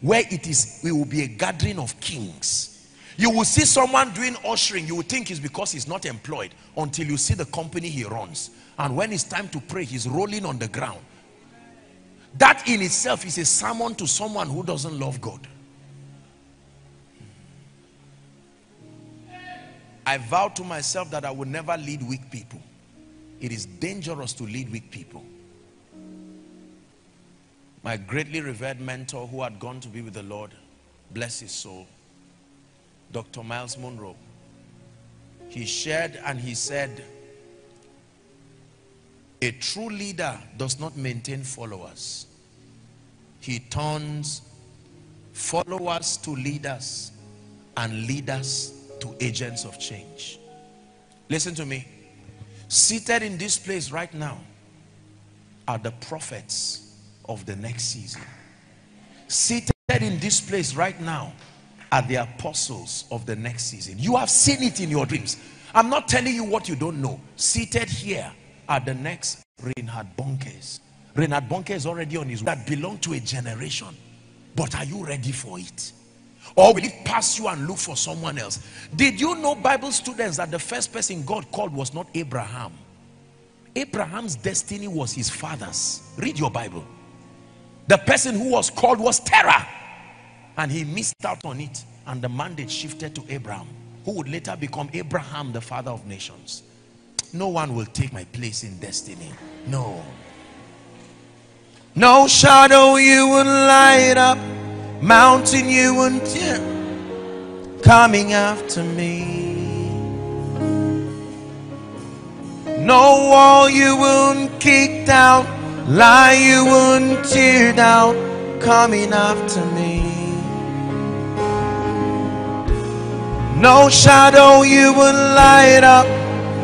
where it will be a gathering of kings. You will see someone doing ushering. You will think it's because he's not employed until you see the company he runs. And when it's time to pray, he's rolling on the ground. That in itself is a sermon to someone who doesn't love God. I vow to myself that I will never lead weak people. It is dangerous to lead weak people. My greatly revered mentor who had gone to be with the Lord, bless his soul, Dr. Miles Monroe, he shared and he said, a true leader does not maintain followers. He turns followers to leaders and leaders to agents of change. Listen to me. Seated in this place right now are the prophets of the next season. Seated in this place right now are the apostles of the next season. You have seen it in your dreams. I'm not telling you what you don't know. Seated here are the next Reinhard Bonkes. Reinhard Bonke is already on his way. That belong to a generation. But are you ready for it? Or will it pass you and look for someone else? Did you know, Bible students, that the first person God called was not Abraham? Abraham's destiny was his father's. Read your Bible. The person who was called was Terah. And he missed out on it, and the mandate shifted to Abraham, who would later become Abraham, the father of nations. No one will take my place in destiny. No shadow you would light up, mountain you would tear, coming after me. No wall you wouldn't kick down, lie you wouldn't tear down, coming after me. No shadow you would light up,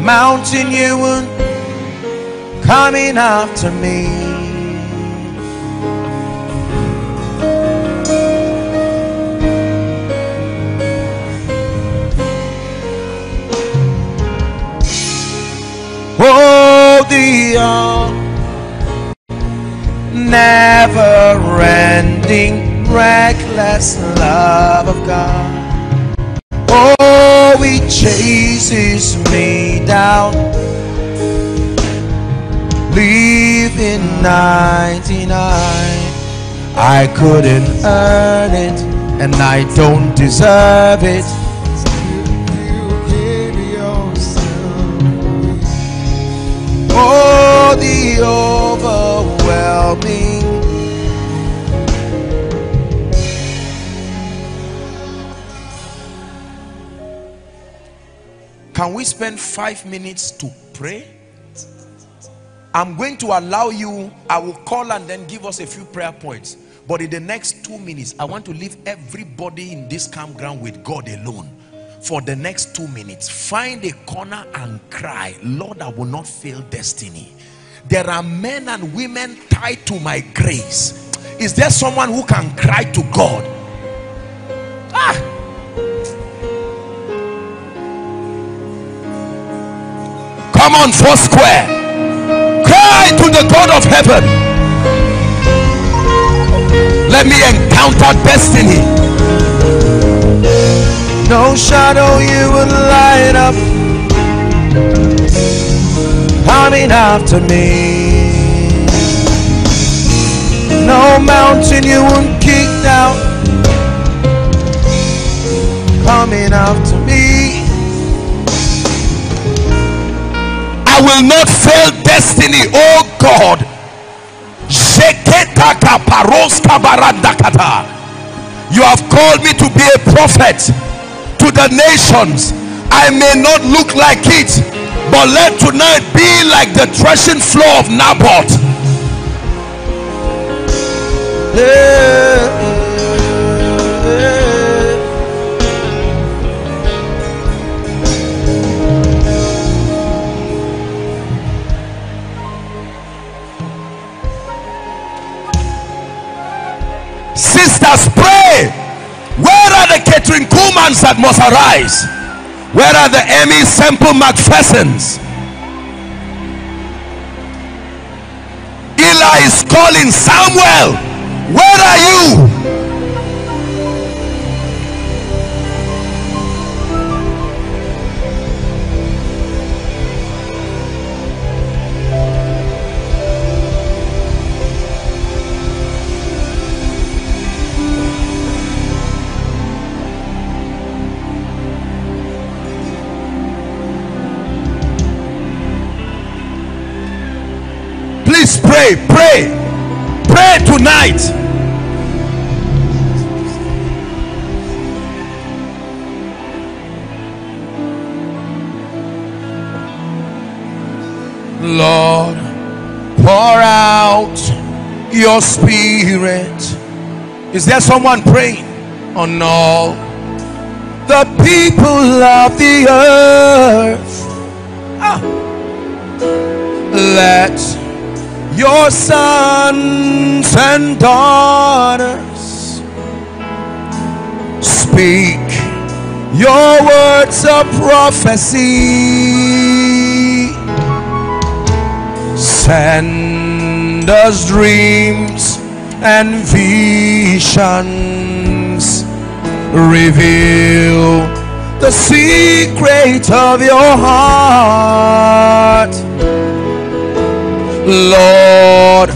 mountain you would, coming after me. Oh, the never-ending, reckless love of God. Oh, he chases me down, leaving 99. I couldn't earn it, and I don't deserve it. Oh, the overwhelming. Can we spend 5 minutes to pray? I'm going to allow you, I will call and then give us a few prayer points. But in the next 2 minutes, I want to leave everybody in this campground with God alone. for the next 2 minutes. Find a corner and cry, Lord, I will not fail destiny. There are men and women tied to my grace. Is there someone who can cry to God? Ah! Come on, Foursquare. Cry to the God of heaven. Let me encounter destiny. No shadow you would light up coming after me. No mountain you won't kick down coming after me. I will not fail destiny, oh God. You have called me to be a prophet to the nations. I may not look like it, but let tonight be like the threshing floor of Naboth. Sisters, pray. Where are the Catherine Kuhlmans that must arise? Where are the Emmy Sample McPhersons? Eli is calling. Samuel, where are you? Pray, pray, pray tonight. Lord, pour out your spirit. Is there someone praying? On all the people of the earth, let your sons and daughters speak your words of prophecy. Send us dreams and visions. Reveal the secret of your heart. Lord,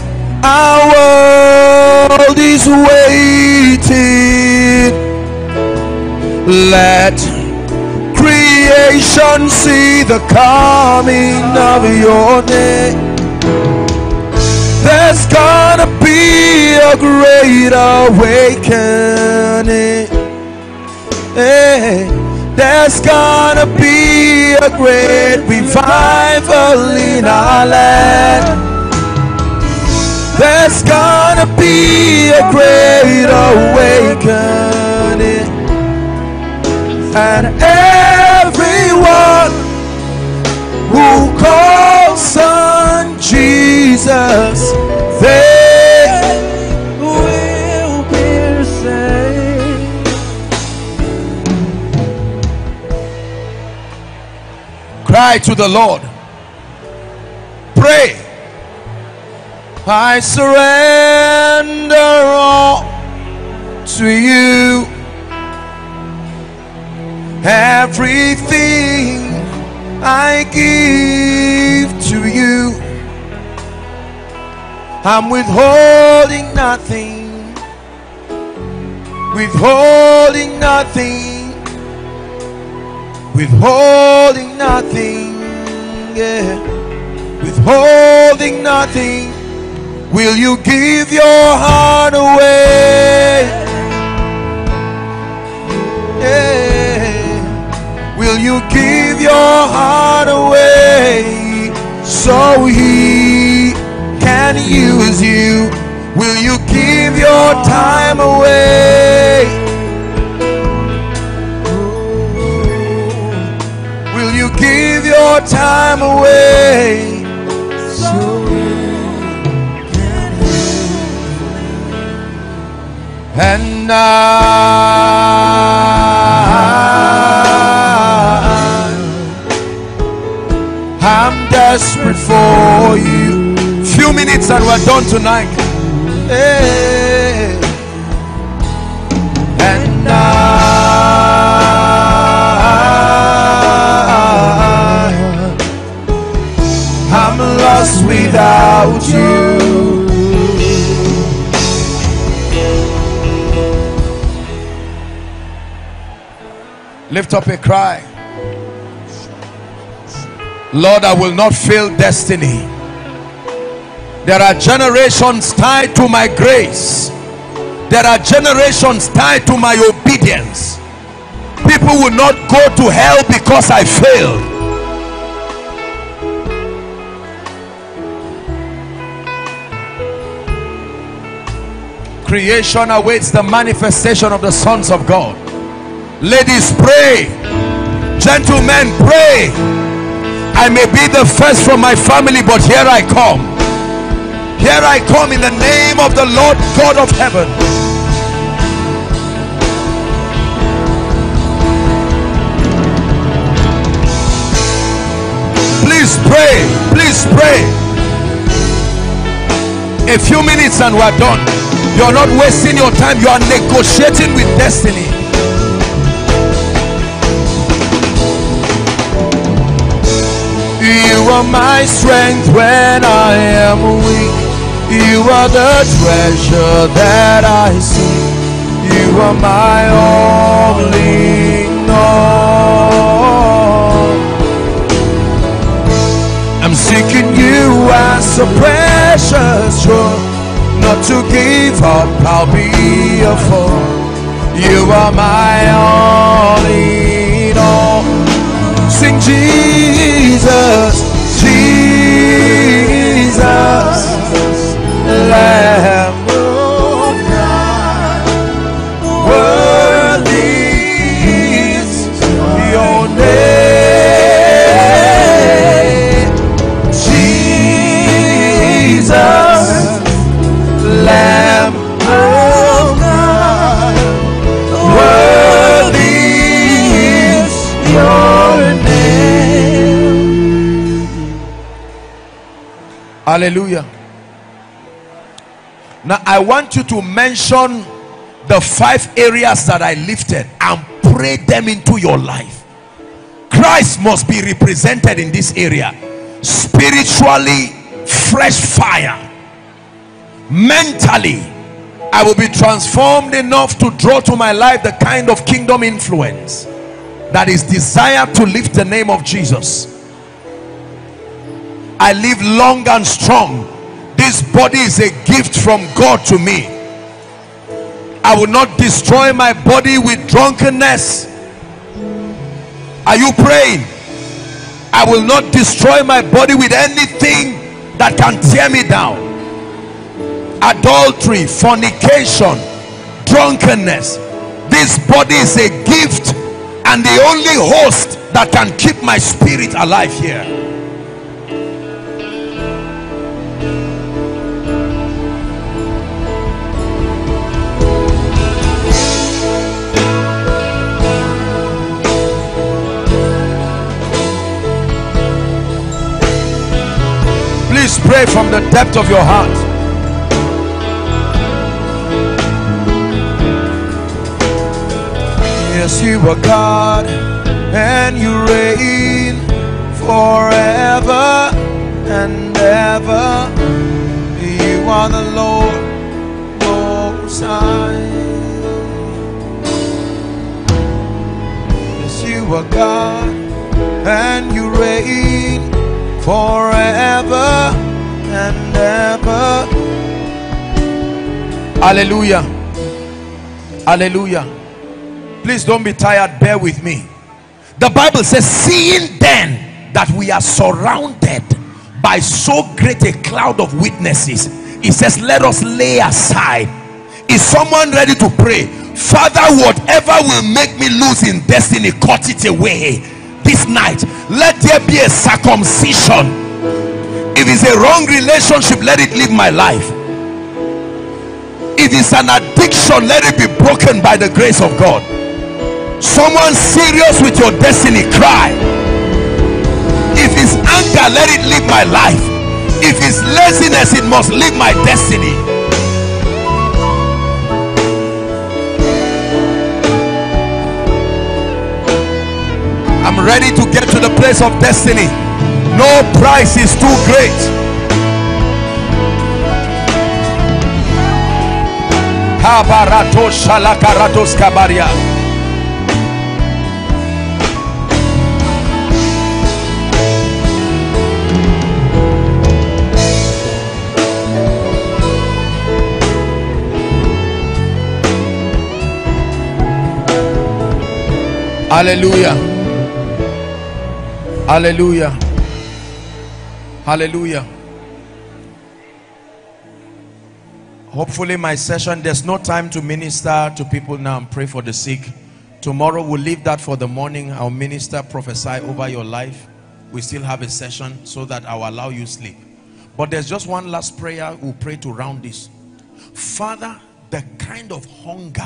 our world is waiting. Let creation see the coming of your day. There's gonna be a great awakening. Hey, there's gonna be a great revival in our land. There's gonna be a great awakening, and everyone who calls on Jesus, they will be saved. Cry to the Lord. Pray. I surrender all to you. Everything I give to you. I'm withholding nothing. Withholding nothing. Withholding nothing. Yeah. Withholding nothing. Will you give your heart away? Yeah. Will you give your heart away so he can use you? Will you give your time away? time away so we can live. And I'm desperate for you. Few minutes and we're done tonight. Hey. And I'm lost without you. Lift up a cry. Lord, I will not fail destiny. There are generations tied to my grace. There are generations tied to my obedience. People will not go to hell because I failed. Creation awaits the manifestation of the sons of God. Ladies, pray. Gentlemen, pray. I may be the first from my family, but here I come. Here I come in the name of the Lord God of heaven. Please pray. Please pray. A few minutes and we're done. You're not wasting your time. You are negotiating with destiny. You are my strength when I am weak. You are the treasure that I seek. You are my only all. I'm seeking you as a precious jewel. Not to give up, I'll be a fool. You are my only all. Sing Jesus, Jesus, Lamb of God, worthy is your name. Jesus, Lamb of God, worthy is your name. Hallelujah. Now I want you to mention the 5 areas that I lifted and pray them into your life. Christ must be represented in this area. Spiritually, fresh fire. Mentally, I will be transformed enough to draw to my life the kind of kingdom influence that is desired to lift the name of Jesus. I live long and strong. This body is a gift from God to me. I will not destroy my body with drunkenness. Are you praying? I will not destroy my body with anything that can tear me down. Adultery, fornication, drunkenness. This body is a gift and the only host that can keep my spirit alive here. Please pray from the depth of your heart. Yes, you are God, and you reign forever and ever. You are the Lord Most High. Yes, you are God, and you reign forever and ever. Hallelujah. Hallelujah. Please don't be tired. Bear with me. The Bible says, seeing then that we are surrounded by so great a cloud of witnesses, it says, let us lay aside. Is someone ready to pray? Father, whatever will make me lose in destiny, cut it away. this night, let there be a circumcision. If it's a wrong relationship, let it leave my life. If it's an addiction, let it be broken by the grace of God. Someone serious with your destiny, cry. If it's anger, let it leave my life. If it's laziness, it must leave my destiny. I'm ready to get to the place of destiny. No price is too great. Habarato shalakaratos kabaria. Hallelujah. Hallelujah. Hallelujah. Hopefully my session, there's no time to minister to people now and pray for the sick. Tomorrow we'll leave that for the morning. Our minister prophesy over your life. We still have a session so that I'll allow you sleep. But there's just one last prayer we'll pray to round this. Father, the kind of hunger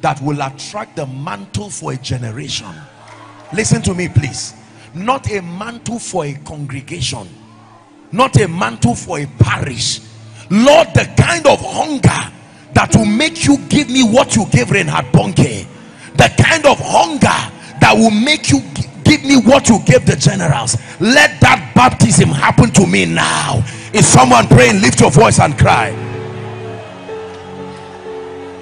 that will attract the mantle for a generation. Listen to me, please. Not a mantle for a congregation. Not a mantle for a parish. Lord, the kind of hunger that will make you give me what you gave Reinhard Bonke. The kind of hunger that will make you give me what you gave the generals. Let that baptism happen to me now. If someone praying, lift your voice and cry.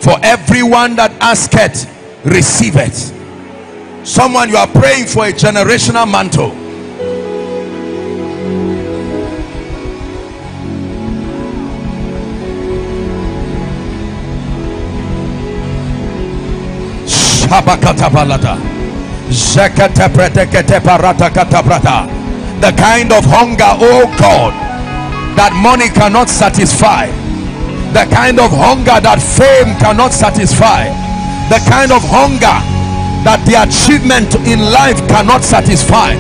For everyone that asketh, receiveth. Someone, you are praying for a generational mantle. The kind of hunger, oh God, that money cannot satisfy. The kind of hunger that fame cannot satisfy. The kind of hunger that the achievement in life cannot satisfy.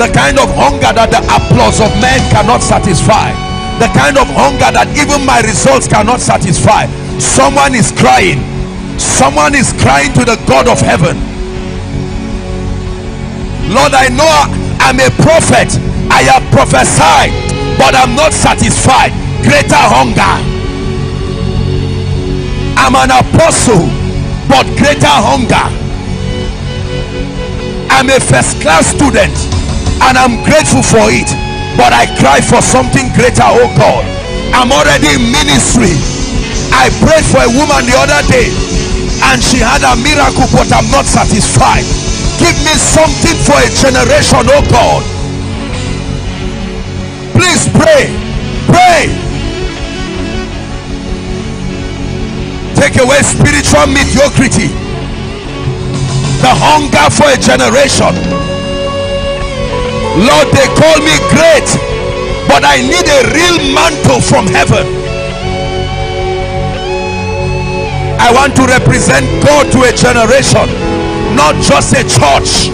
The kind of hunger that the applause of men cannot satisfy. The kind of hunger that even my results cannot satisfy. Someone is crying. Someone is crying to the God of heaven. Lord, I know I'm a prophet. I have prophesied, but I'm not satisfied. Greater hunger. I'm an apostle, but greater hunger. I'm a first-class student, and I'm grateful for it, but I cry for something greater, oh God. I'm already in ministry. I prayed for a woman the other day, and she had a miracle, but I'm not satisfied. Give me something for a generation, oh God. Please pray. Pray. Take away spiritual mediocrity. The hunger for a generation. Lord, they call me great, but I need a real mantle from heaven. I want to represent God to a generation, not just a church.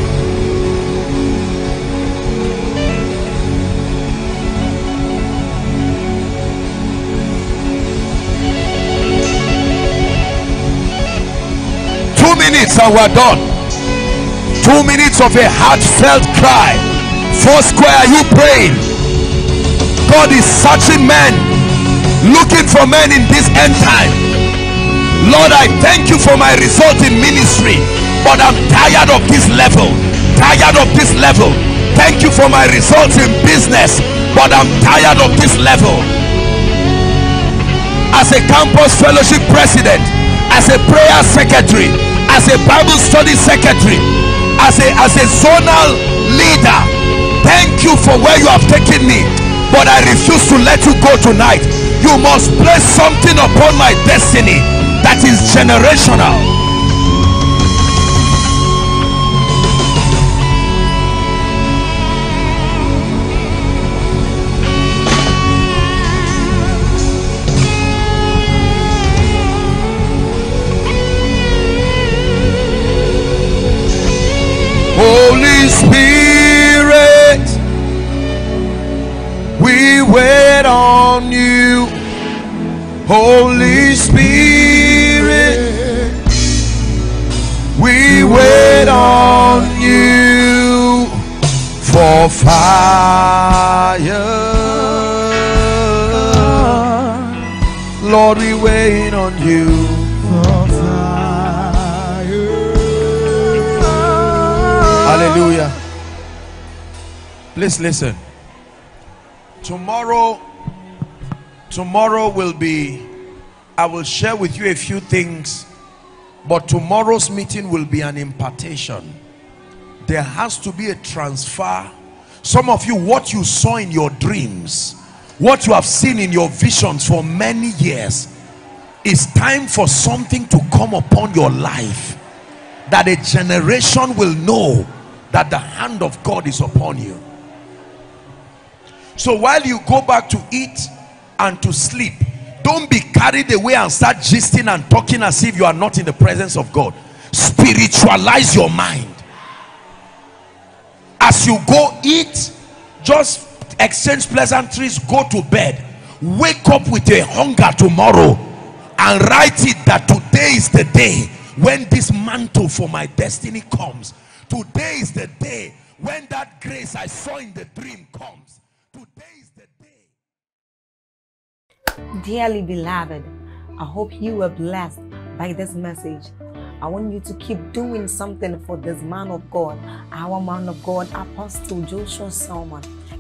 Two minutes and we're done. 2 minutes of a heartfelt cry. Foursquare, are you praying? God is searching men, looking for men in this end time. Lord, I thank you for my result in ministry, but I'm tired of this level. Tired of this level. Thank you for my results in business, but I'm tired of this level. As a campus fellowship president, as a prayer secretary, as a Bible study secretary, as a zonal leader, thank you for where you have taken me, but I refuse to let you go tonight. You must place something upon my destiny that is generational. Holy Spirit. We wait on you for fire. Lord, we wait on you for fire. Hallelujah. Please listen. Tomorrow will be, I will share with you a few things, but tomorrow's meeting will be an impartation. There has to be a transfer. Some of you, what you saw in your dreams, what you have seen in your visions for many years, it's time for something to come upon your life, that a generation will know that the hand of God is upon you. So while you go back to eat and to sleep, don't be carried away and start gisting and talking as if you are not in the presence of God. Spiritualize your mind. As you go eat, just exchange pleasantries, go to bed. Wake up with a hunger tomorrow and write it that today is the day when this mantle for my destiny comes. Today is the day when that grace I saw in the dream comes. Today is the day. Dearly beloved, I hope you were blessed by this message. I want you to keep doing something for this man of God, our man of God, Apostle Joshua Selman.